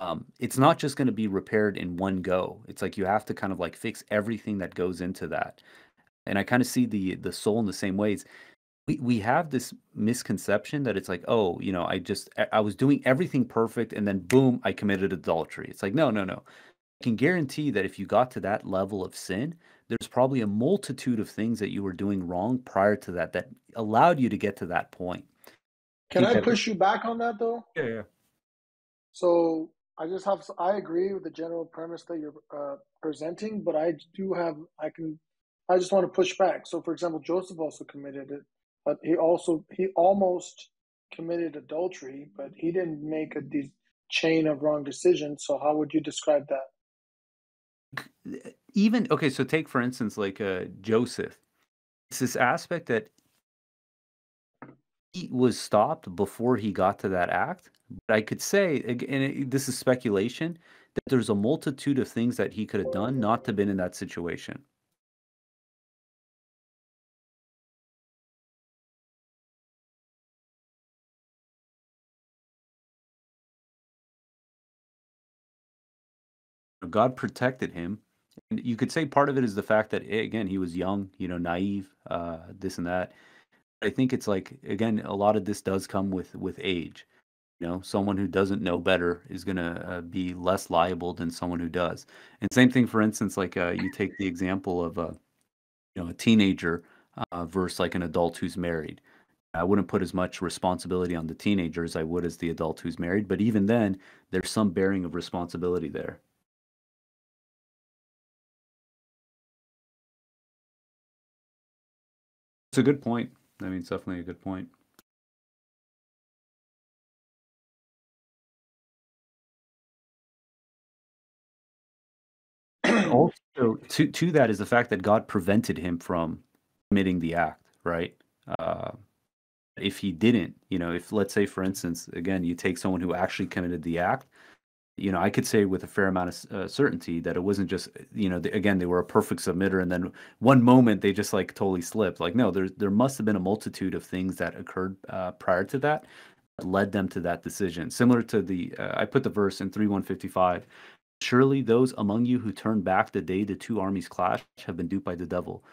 Um, it's not just going to be repaired in one go. It's like you have to kind of like fix everything that goes into that. And I kind of see the the soul in the same ways. We we have this misconception that it's like, oh, you know, I just, I was doing everything perfect and then boom, I committed adultery. It's like, no, no, no. I can guarantee that if you got to that level of sin, there's probably a multitude of things that you were doing wrong prior to that that allowed you to get to that point. Can I push you back on that though? Yeah, yeah. So I just have, I agree with the general premise that you're uh, presenting, but I do have, I can, I just want to push back. So for example, Joseph also committed it, but he also, he almost committed adultery, but he didn't make a de- chain of wrong decisions. So how would you describe that? Even, okay, so take for instance, like uh, Joseph, it's this aspect that he was stopped before he got to that act. But I could say, and this is speculation, that there's a multitude of things that he could have done not to have been in that situation. God protected him. And you could say part of it is the fact that, again, he was young, you know, naive, uh, this and that. I think it's like, again, a lot of this does come with with age. You know, someone who doesn't know better is going to uh, be less liable than someone who does. And same thing, for instance, like uh, you take the example of a, you know, a teenager uh, versus like an adult who's married. I wouldn't put as much responsibility on the teenager as I would as the adult who's married. But even then, there's some bearing of responsibility there. It's a good point. I mean, it's definitely a good point. Also, to to that is the fact that God prevented him from committing the act, right? Uh, if he didn't, you know, if let's say, for instance, again, you take someone who actually committed the act, you know, I could say with a fair amount of uh, certainty that it wasn't just, you know, the, again, they were a perfect submitter, and then one moment they just like totally slipped. Like, no, there there must have been a multitude of things that occurred uh, prior to that that led them to that decision. Similar to the, uh, I put the verse in three one fifty-five. Surely those among you who turn back the day the two armies clash have been duped by the devil.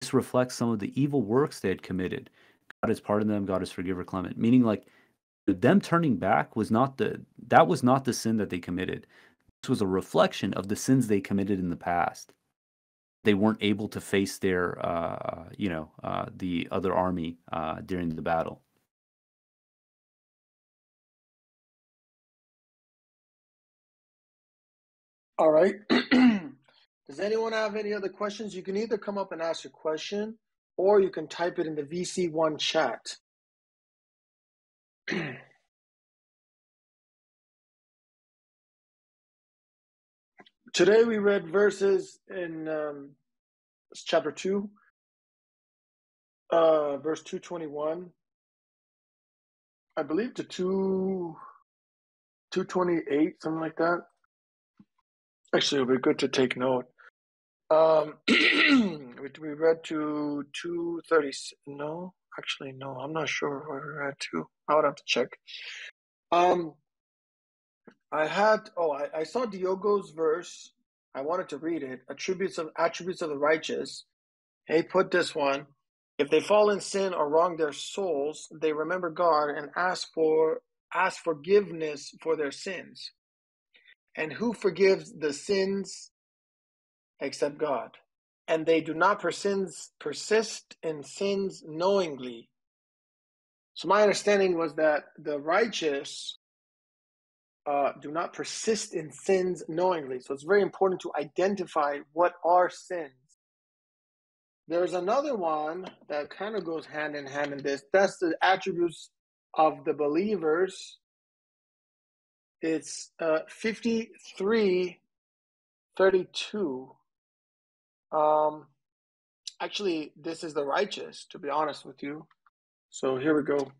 This reflects some of the evil works they had committed. God has pardoned them. God is forgiver, clement. Meaning, like, them turning back was not the that was not the sin that they committed. This was a reflection of the sins they committed in the past. They weren't able to face their, uh, you know, uh, the other army uh, during the battle. All right. Does anyone have any other questions? You can either come up and ask your question, or you can type it in the V C one chat. Today we read verses in um, chapter two, uh, verse two twenty-one, I believe, to two twenty-eight, something like that. Actually, it would be good to take note. Um, we read to two thirty. No, actually, no. I'm not sure what we read to. I would have to check. Um, I had. Oh, I, I saw Diogo's verse. I wanted to read it. Attributes of attributes of the righteous. He put this one. If they fall in sin or wrong their souls, they remember God and ask for ask forgiveness for their sins. And who forgives the sins except God? And they do not persist, persist in sins knowingly. So my understanding was that the righteous uh, do not persist in sins knowingly. So it's very important to identify what are sins. There's another one that kind of goes hand in hand in this. That's the attributes of the believers. It's uh, fifty-three thirty-two. Um, actually, this is the righteous, to be honest with you. So here we go.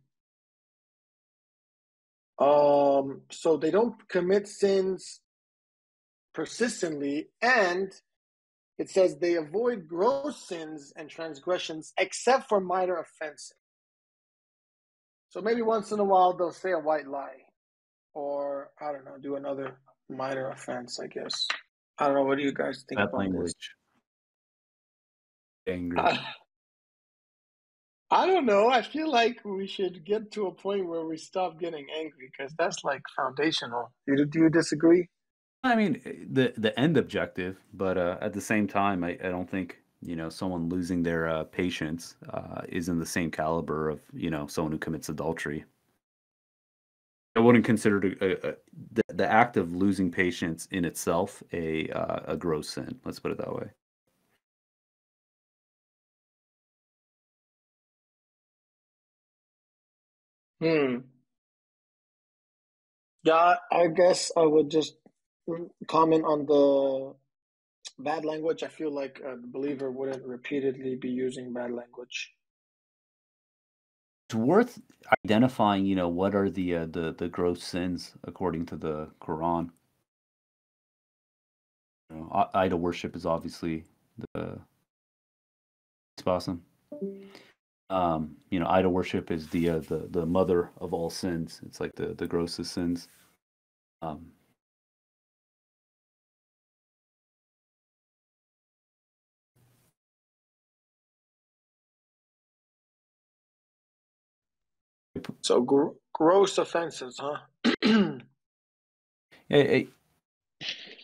Um, so they don't commit sins persistently, and it says they avoid gross sins and transgressions except for minor offenses. So maybe once in a while they'll say a white lie. Or, I don't know, do another minor offense, I guess. I don't know. What do you guys think about language? This? Angry. I, I don't know. I feel like we should get to a point where we stop getting angry, because that's like foundational. Do, do you disagree? I mean, the the end objective, but uh, at the same time, I, I don't think, you know, someone losing their uh, patience uh, is in the same caliber of, you know, someone who commits adultery. I wouldn't consider a, a, the, the act of losing patience in itself a uh, a gross sin. Let's put it that way. Hmm. Yeah, I guess I would just comment on the bad language. I feel like a believer wouldn't repeatedly be using bad language. It's worth identifying, you know, what are the uh, the the gross sins according to the Quran. You know, idol worship is obviously the it's awesome. Um, you know, idol worship is the uh, the the mother of all sins. It's like the the grossest sins. Um, So gr gross offenses, huh? Hey, hey,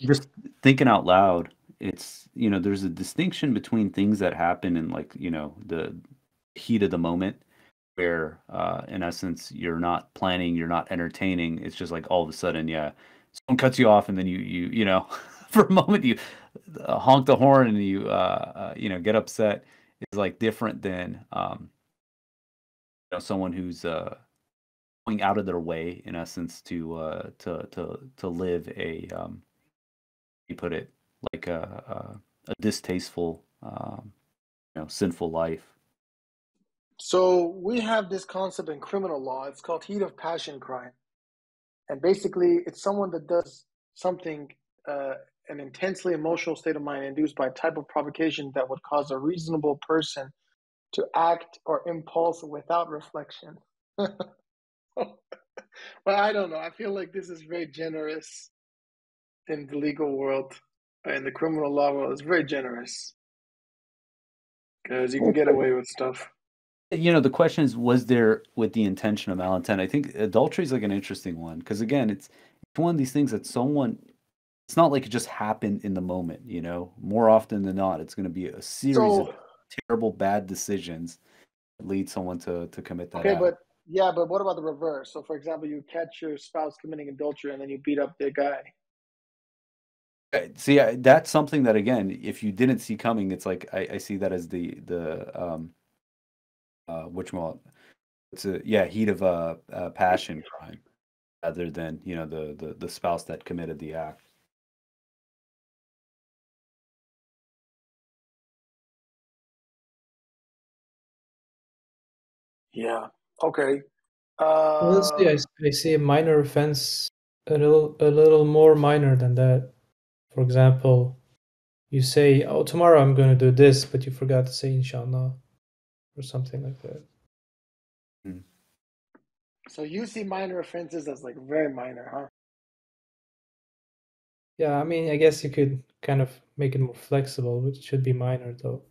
just thinking out loud, it's, you know, there's a distinction between things that happen in, like, you know, the heat of the moment where, uh, in essence, you're not planning, you're not entertaining. It's just like all of a sudden, yeah, someone cuts you off and then you, you, you know, for a moment you honk the horn and you, uh, uh, you know, get upset. is like different than um, you know, someone who's uh, going out of their way, in essence, to uh, to to to live a um, you put it like a a, a distasteful, um, you know, sinful life. So we have this concept in criminal law. It's called heat of passion crime, and basically, it's someone that does something, uh, an intensely emotional state of mind induced by a type of provocation that would cause a reasonable person to act or impulse without reflection. Well, I don't know. I feel like this is very generous in the legal world, in the criminal law world. It's very generous because you can get away with stuff. You know, the question is, was there with the intention of malintent? I think adultery is like an interesting one because, again, it's, it's one of these things that someone, it's not like it just happened in the moment, you know? More often than not, it's going to be a series so, of terrible, bad decisions that lead someone to, to commit that. Okay, out. but yeah, but what about the reverse? So, for example, you catch your spouse committing adultery and then you beat up the guy. See, that's something that, again, if you didn't see coming, it's like, I, I see that as the, the, um, Uh, which one? It's a yeah heat of uh, uh passion crime, rather than you know the, the the spouse that committed the act. Yeah. Okay. Uh, let's see. I, I see a minor offense a little a little more minor than that. For example, you say, "Oh, tomorrow I'm going to do this," but you forgot to say "Inshallah." Or something like that. Hmm. So you see minor offenses as like very minor, huh? Yeah, I mean, I guess you could kind of make it more flexible, which should be minor, though.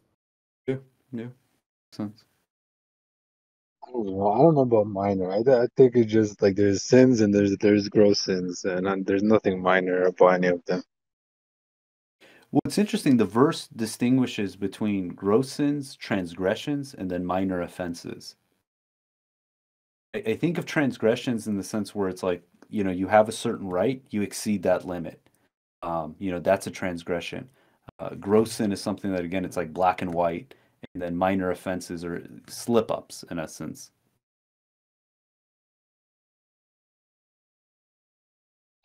Yeah, yeah, makes sense. I don't know. I don't know about minor. I, I think it's just like there's sins and there's there's gross sins, and I, there's nothing minor about any of them. What's interesting, the verse distinguishes between gross sins, transgressions, and then minor offenses. I, I think of transgressions in the sense where it's like, you know, you have a certain right, you exceed that limit. Um, you know, that's a transgression. Uh, gross sin is something that, again, it's like black and white, and then minor offenses are slip-ups, in essence.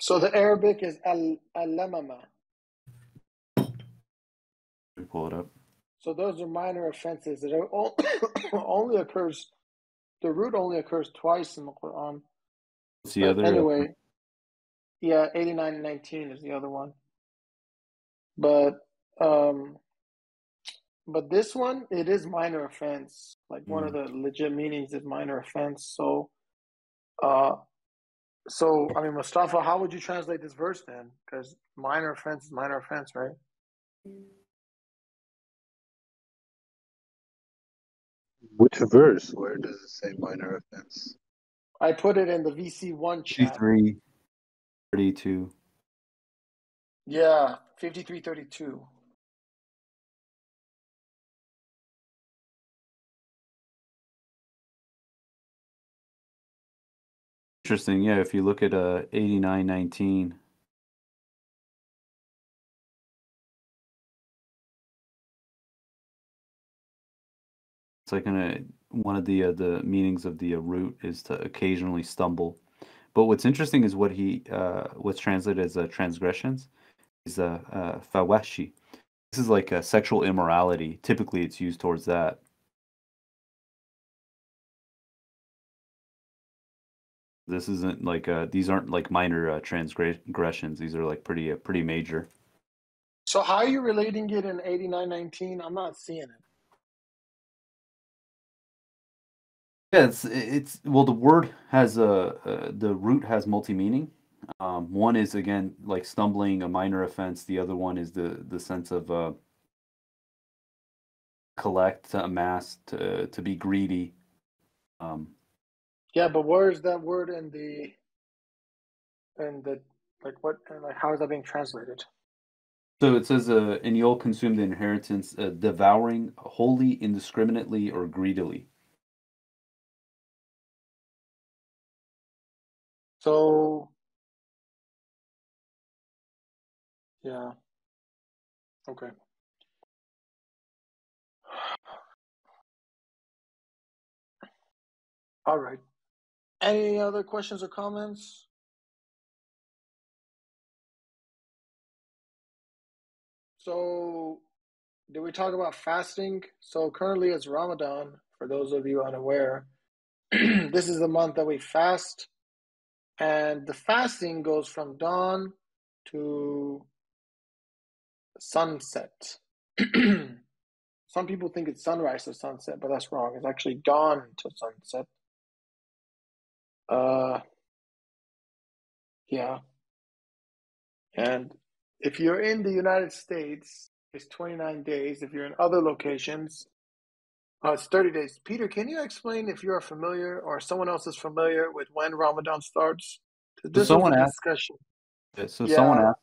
So the Arabic is al-lamama. Pull it up. So those are minor offenses that are all, only occurs. The root only occurs twice in the Quran. What's the other? Anyway, one? Yeah, eighty-nine and nineteen is the other one. But, um, but this one, it is minor offense. Like mm. one of the legit meanings is minor offense. So, uh, so I mean, Mustafa, how would you translate this verse then? Because minor offense is minor offense, right? Which verse? Where does it say minor offense? I put it in the V C one chat. fifty-three thirty-two. Yeah, fifty-three thirty-two. Interesting. Yeah, if you look at uh, eighty-nine nineteen. It's like in a, one of the uh, the meanings of the uh, root is to occasionally stumble, but what's interesting is what he uh, what's translated as uh, transgressions is a uh, uh, fawashi. This is like a sexual immorality. Typically, it's used towards that. This isn't like uh, these aren't like minor uh, transgressions. These are like pretty uh, pretty major. So how are you relating it in eighty-nine nineteen? I'm not seeing it. Yeah, it's, it's well. The word has a uh, the root has multi meaning. Um, one is again like stumbling, a minor offense. The other one is the the sense of uh, collect, to amass, to to be greedy. Um, yeah, but where is that word in the in the like what and like how is that being translated? So it says, uh, "And you'll consume the inheritance, uh, devouring wholly, indiscriminately, or greedily." So, yeah, okay. All right. Any other questions or comments? So did we talk about fasting? So currently it's Ramadan, for those of you unaware. This is the month that we fast. And the fasting goes from dawn to sunset. Some people think it's sunrise to sunset, but that's wrong. It's actually dawn to sunset. Uh, yeah. And if you're in the United States, it's twenty-nine days. If you're in other locations, uh, it's thirty days. Peter, can you explain if you're familiar or someone else is familiar with when Ramadan starts? This someone was a discussion. Asked, so yeah. someone asked,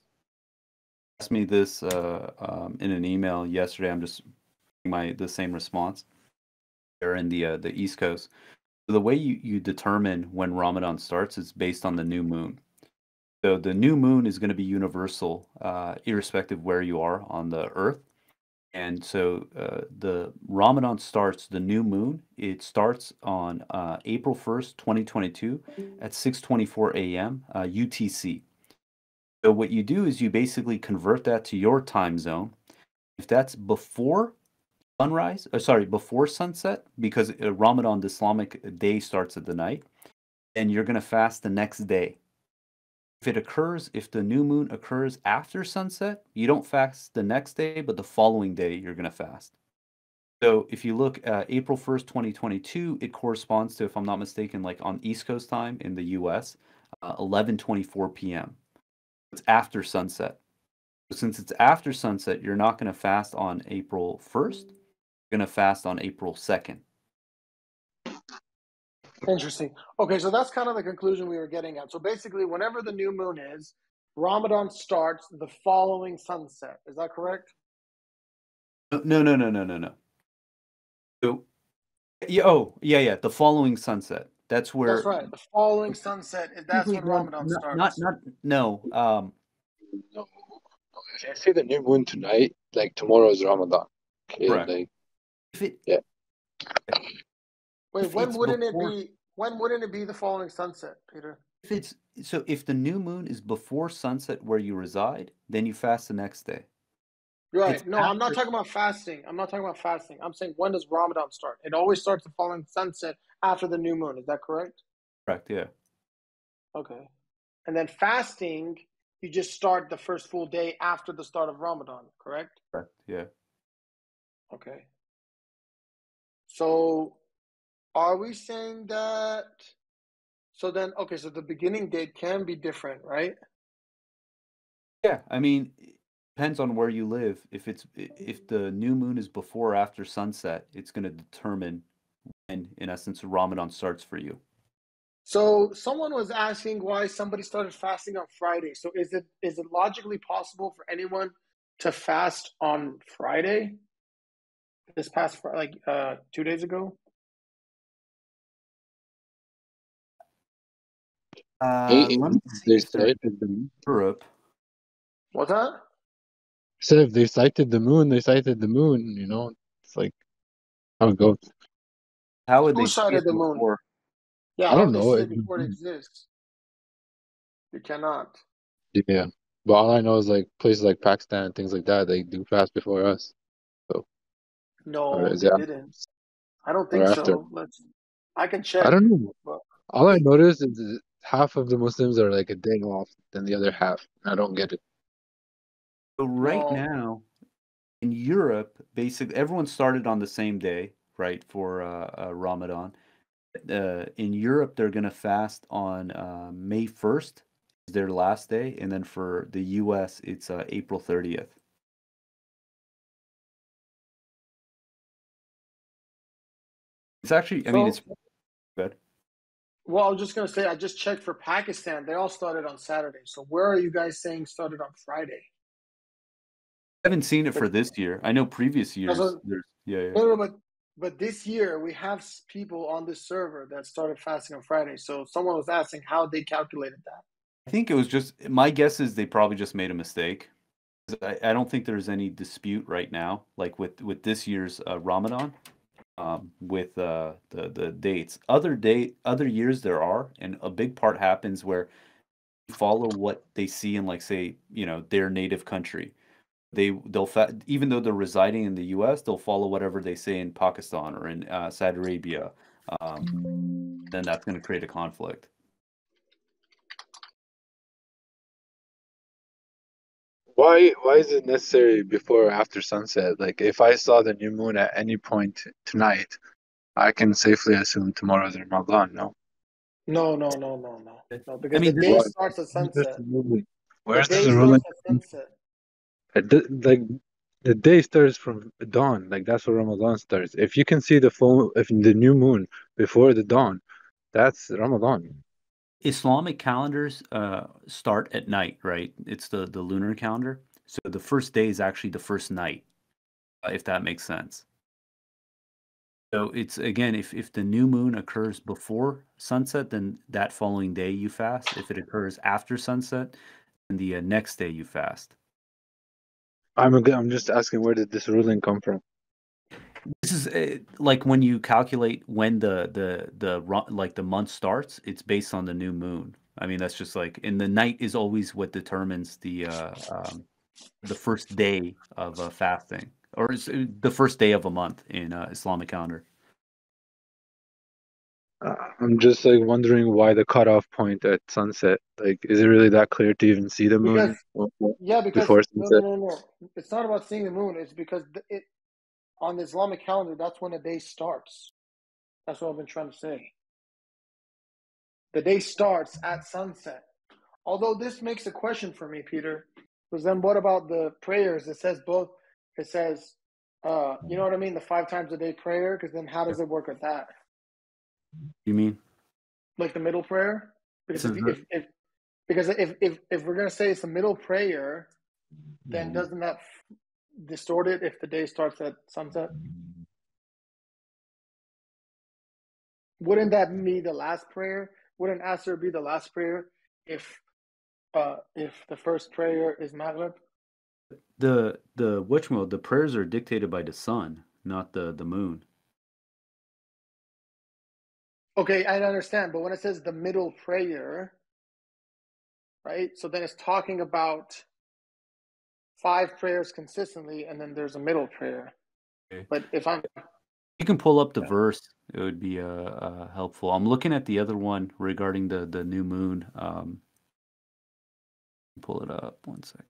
asked me this uh, um, in an email yesterday. I'm just my the same response. They're in the uh, the East Coast. So the way you, you determine when Ramadan starts is based on the new moon. So the new moon is going to be universal, uh, irrespective of where you are on the earth. And so uh, the Ramadan starts, the new moon, it starts on uh, April first, twenty twenty-two at six twenty-four a m uh, U T C. So what you do is you basically convert that to your time zone. If that's before sunrise, or sorry, before sunset, because Ramadan, the Islamic day, starts at the night, and you're going to fast the next day. If it occurs, if the new moon occurs after sunset, you don't fast the next day, but the following day you're going to fast. So if you look uh, April first, twenty twenty-two, it corresponds to, if I'm not mistaken, like on East Coast time in the U S, uh, eleven twenty-four p m It's after sunset. So since it's after sunset, you're not going to fast on April first. You're going to fast on April second. Interesting. Okay, so that's kind of the conclusion we were getting at. So basically, whenever the new moon is, Ramadan starts the following sunset. Is that correct? No, no, no, no, no, no. So, yeah, oh, yeah, yeah, the following sunset. That's where... That's right, the following sunset, that's when Ramadan not, starts. Not, not, no. Um, no. If I say the new moon tonight, like tomorrow is Ramadan. Okay, right. Like, if it, yeah. Wait, if when wouldn't before, it be? When wouldn't it be the following sunset, Peter? If it's so, if the new moon is before sunset where you reside, then you fast the next day. Right? It's no, after, I'm not talking about fasting. I'm not talking about fasting. I'm saying when does Ramadan start? It always starts the following sunset after the new moon. Is that correct? Correct. Yeah. Okay. And then fasting, you just start the first full day after the start of Ramadan, correct? Correct, yeah. Okay. So are we saying that... So then, okay, so the beginning date can be different, right? Yeah, I mean, it depends on where you live. If it's if the new moon is before or after sunset, it's going to determine when, in essence, Ramadan starts for you. So someone was asking why somebody started fasting on Friday. So is it is it logically possible for anyone to fast on Friday? This past Friday, like uh, two days ago? Uh, hey, let me see if they cited the moon. Europe. What's that? So if they cited the moon, they cited the moon, you know? It's like, how it goes. How would Who they cited the moon? Before? Yeah, I don't know. It, before it exists, you cannot. Yeah, but all I know is like places like Pakistan and things like that. They do fast before us. So no, they that, didn't. I don't think so. After. Let's. I can check. I don't know. But... all I noticed is half of the Muslims are like a day off than the other half. I don't get it. So right no. now, in Europe, basically everyone started on the same day, right, for uh, uh, Ramadan. Uh, in Europe, they're going to fast on uh, May first, is their last day. And then for the U S, it's uh, April thirtieth. It's actually, I so, mean, it's good. Well, I was just going to say, I just checked for Pakistan. They all started on Saturday. So where are you guys saying started on Friday? I haven't seen it but, for this year. I know previous years. So, yeah, yeah. No, no, but, But this year, we have people on this server that started fasting on Friday. So someone was asking how they calculated that. I think it was just, my guess is they probably just made a mistake. I, I don't think there's any dispute right now, like with, with this year's uh, Ramadan. um, with uh, the the dates. Other day, other years there are, and a big part happens where you follow what they see in, like, say, you know, their native country. They they'll fa even though they're residing in the U S, they'll follow whatever they say in Pakistan or in uh, Saudi Arabia. Um, then that's going to create a conflict. Why why is it necessary before or after sunset? Like, if I saw the new moon at any point tonight, I can safely assume tomorrow's Ramadan, no? No, no, no, no, no. No, because I mean, the day what? starts at sunset. Where's the, the ruling? Like, the day starts from dawn. Like, that's where Ramadan starts. If you can see the full, if the new moon before the dawn, that's Ramadan. Islamic calendars uh, start at night, right? It's the, the lunar calendar. So the first day is actually the first night, if that makes sense. So it's, again, if, if the new moon occurs before sunset, then that following day you fast. If it occurs after sunset, then the uh, next day you fast. I'm, again, I'm just asking, where did this ruling come from? This is uh, like when you calculate when the the the like the month starts, it's based on the new moon. I mean, that's just like, and the night is always what determines the uh, um, the first day of uh, fasting, or is it the first day of a month in uh, Islamic calendar. Uh, I'm just like wondering why the cutoff point at sunset. Like, is it really that clear to even see the moon? Because, yeah, because before sunset? No, no, no, no. It's not about seeing the moon. It's because it. On the Islamic calendar, that's when a day starts. That's what I've been trying to say. The day starts at sunset. Although this makes a question for me, Peter, because then what about the prayers? It says both. It says, uh, you know what I mean, the five times a day prayer, because then how does it work with that? You mean? Like the middle prayer? Because, if, if, if, because if, if, if we're going to say it's the middle prayer, then mm-hmm. doesn't that... distorted if the day starts at sunset? Wouldn't that be the last prayer? Wouldn't Asr be the last prayer if uh if the first prayer is Maghrib? The the whatchamacallit, the prayers are dictated by the sun, not the the moon. Okay, I understand, but when it says the middle prayer, right? So then it's talking about five prayers consistently, and then there's a middle prayer. Okay. But if I'm... You can pull up the yeah. verse. It would be uh, uh, helpful. I'm looking at the other one regarding the, the new moon. Um, pull it up. One second.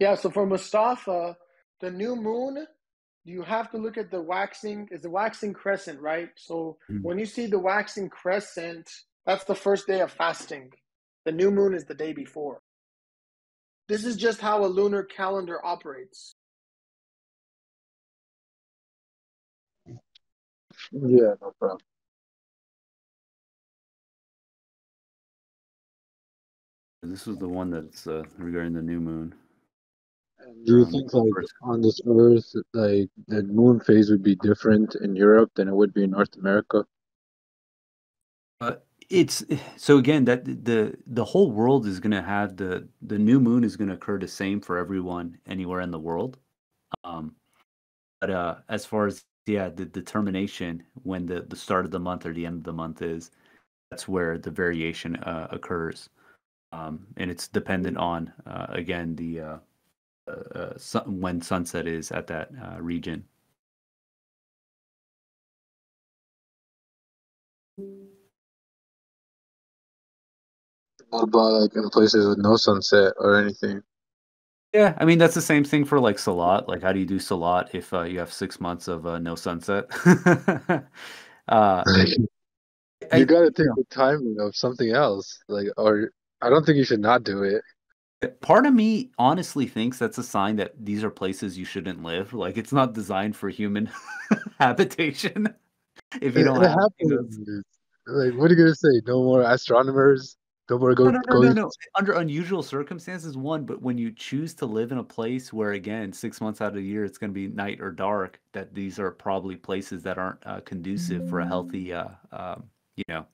Yeah, so for Mustafa, the new moon, you have to look at the waxing. It's the waxing crescent, right? So mm. when you see the waxing crescent, that's the first day of fasting. The new moon is the day before. This is just how a lunar calendar operates. Yeah, no problem. This is the one that's uh, regarding the new moon. Do you um, think, like, on this Earth, like, the moon phase would be different in Europe than it would be in North America? Uh, It's so again that the the whole world is going to have the the new moon is going to occur the same for everyone anywhere in the world, um, but uh, as far as yeah the determination when the the start of the month or the end of the month is, that's where the variation uh, occurs, um, and it's dependent on uh, again the uh, uh, sun, when sunset is at that uh, region. What about, like, in places with no sunset or anything? Yeah, I mean, that's the same thing for, like, Salat. Like, how do you do Salat if uh, you have six months of uh, no sunset? uh, you got to take the timing of something else. Like, or I don't think you should not do it. Part of me honestly thinks that's a sign that these are places you shouldn't live. Like, it's not designed for human habitation. If you don't it have happens. Like, what are you going to say? No more astronomers? Go, go, no, no, no, no, no. Under unusual circumstances, one, but when you choose to live in a place where, again, six months out of the year, it's going to be night or dark, that these are probably places that aren't uh, conducive for a healthy, uh, um, you know,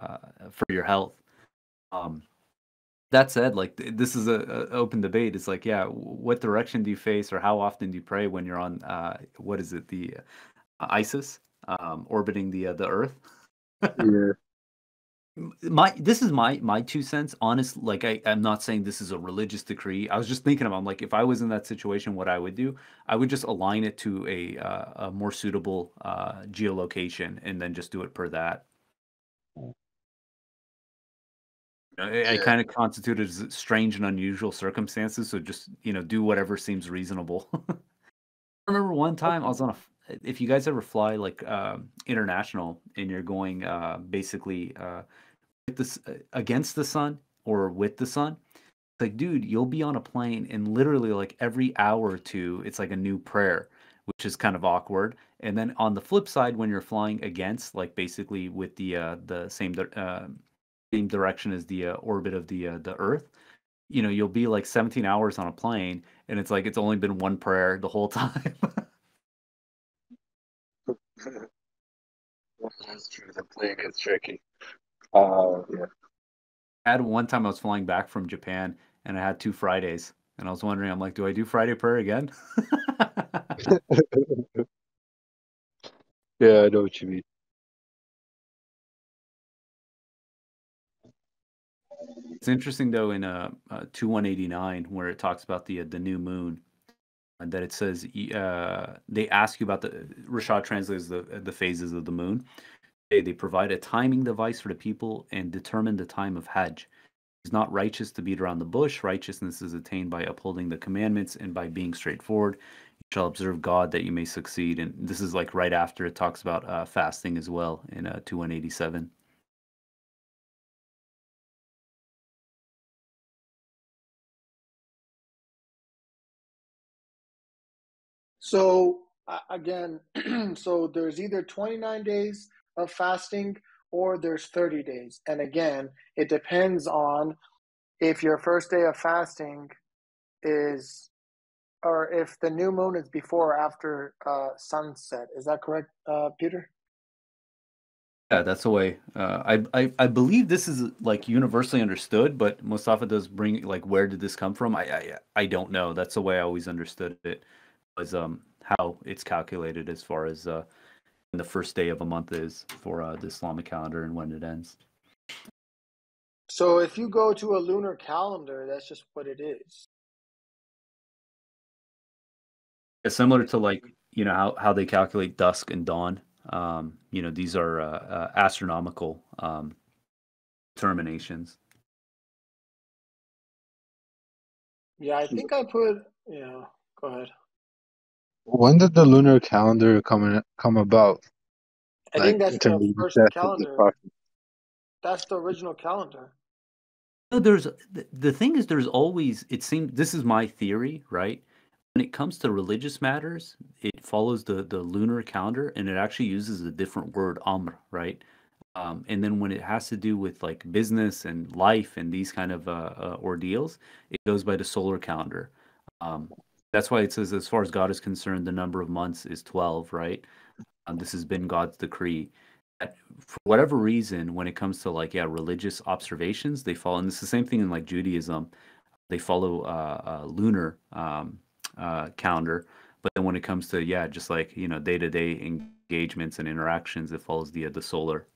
uh, for your health. Um, that said, like, this is a, a open debate. It's like, yeah, what direction do you face or how often do you pray when you're on, uh, what is it, the ISIS um, orbiting the uh, the Earth. Yeah. My this is my my two cents. Honest, like I I'm not saying this is a religious decree. I was just thinking about, I'm like, if I was in that situation, what I would do, I would just align it to a uh, a more suitable uh, geolocation, and then just do it per that. I, I kind of constitute it as strange and unusual circumstances, so just, you know, do whatever seems reasonable. I remember one time I was on a, if you guys ever fly like uh, international and you're going uh, basically uh, with this, uh, against the sun or with the sun, it's like, dude, you'll be on a plane and literally like every hour or two, it's like a new prayer, which is kind of awkward. And then on the flip side, when you're flying against, like basically with the uh, the same uh, same direction as the uh, orbit of the uh, the Earth, you know, you'll be like seventeen hours on a plane, and it's like it's only been one prayer the whole time. That's true. The plane is tricky. Uh, yeah. I had one time I was flying back from Japan, and I had two Fridays, and I was wondering, I'm like, do I do Friday prayer again? Yeah, I know what you mean. It's interesting though in uh, uh twenty-one eighty-nine where it talks about the uh, the new moon, and that it says uh they ask you about the Rashad translates the the phases of the moon. They, they provide a timing device for the people and determine the time of Hajj. It's not righteous to beat around the bush. Righteousness is attained by upholding the commandments and by being straightforward. You shall observe God that you may succeed. And this is like right after it talks about uh, fasting as well in uh, twenty-one eighty-seven. So again, so there's either twenty-nine days of fasting or there's thirty days. And again, it depends on if your first day of fasting is, or if the new moon is before or after uh, sunset. Is that correct, uh, Peter? Yeah, that's the way. Uh, I, I I believe this is like universally understood, but Mustafa does bring like, where did this come from? I I, I don't know. That's the way I always understood it. Was um how it's calculated as far as uh when the first day of a month is for uh, the Islamic calendar and when it ends. So if you go to a lunar calendar, that's just what it is. It's similar to like, you know, how how they calculate dusk and dawn. Um, you know, these are uh, uh, astronomical um, determinations. Yeah, I think I put. Yeah, go ahead. When did the lunar calendar come in, come about? I like, think that's the first calendar. That's the original calendar. No, there's the, the thing is there's always, it seems, this is my theory, right? When it comes to religious matters, it follows the the lunar calendar, and it actually uses a different word, amr, right? Um, and then when it has to do with like business and life and these kind of uh, uh, ordeals, it goes by the solar calendar. Um, That's why it says, as far as God is concerned, the number of months is twelve, right? Um, this has been God's decree. For whatever reason, when it comes to like, yeah, religious observations, they follow, and it's the same thing in like Judaism, they follow uh, a lunar um, uh, calendar. But then when it comes to, yeah, just like, you know, day-to-day engagements and interactions, it follows the, the solar.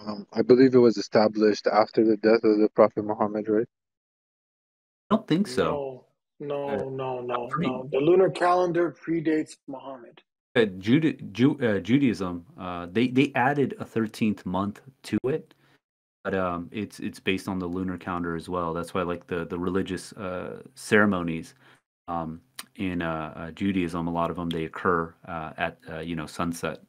Um, I believe it was established after the death of the Prophet Muhammad, right? I don't think so. No, no, no, no, no. The lunar calendar predates Muhammad. Uh, Juda, Ju, uh, Judaism, uh, they they added a thirteenth month to it, but um, it's it's based on the lunar calendar as well. That's why like the the religious uh, ceremonies um, in uh, uh, Judaism, a lot of them they occur uh, at uh, you know, sunset.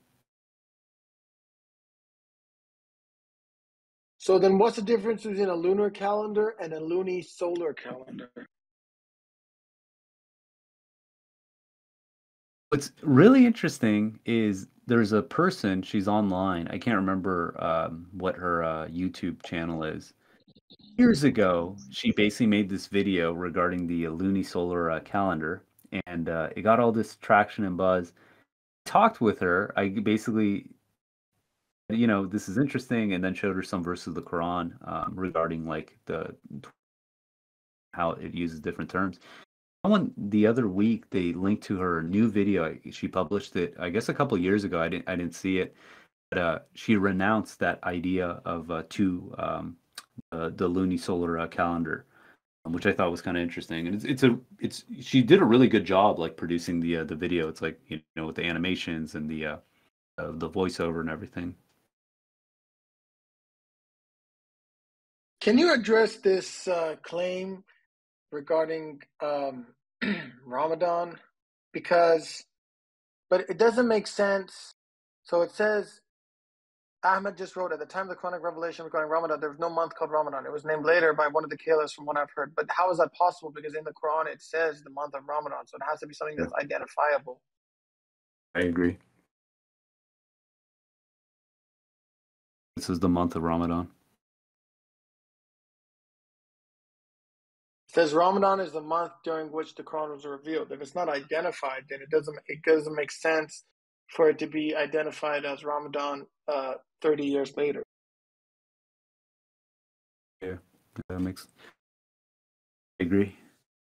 So then what's the difference between a lunar calendar and a lunisolar calendar? What's really interesting is there's a person, she's online. I can't remember um, what her uh, YouTube channel is. Years ago, she basically made this video regarding the uh, lunisolar uh, calendar, and uh, it got all this traction and buzz. I talked with her. I basically... You know, this is interesting, and then showed her some verses of the Quran um, regarding like the how it uses different terms. Someone the other week, they linked to her new video. She published it, I guess, a couple years ago. I didn't, I didn't see it. But uh, she renounced that idea of uh, two, um, uh, the lunisolar uh, calendar, um, which I thought was kind of interesting. And it's, it's a, it's she did a really good job, like producing the uh, the video. It's like, you know, with the animations and the uh, uh, the voiceover and everything. Can you address this uh, claim regarding um, Ramadan? Because, but it doesn't make sense. So it says, Ahmed just wrote, at the time of the Quranic revelation regarding Ramadan, there was no month called Ramadan. It was named later by one of the caliphs, from what I've heard. But how is that possible? Because in the Quran, it says the month of Ramadan. So it has to be something that's identifiable. I agree. This is the month of Ramadan. It says Ramadan is the month during which the Quran was revealed. If it's not identified, then it doesn't, it doesn't make sense for it to be identified as Ramadan uh, thirty years later. Yeah, that makes... I agree.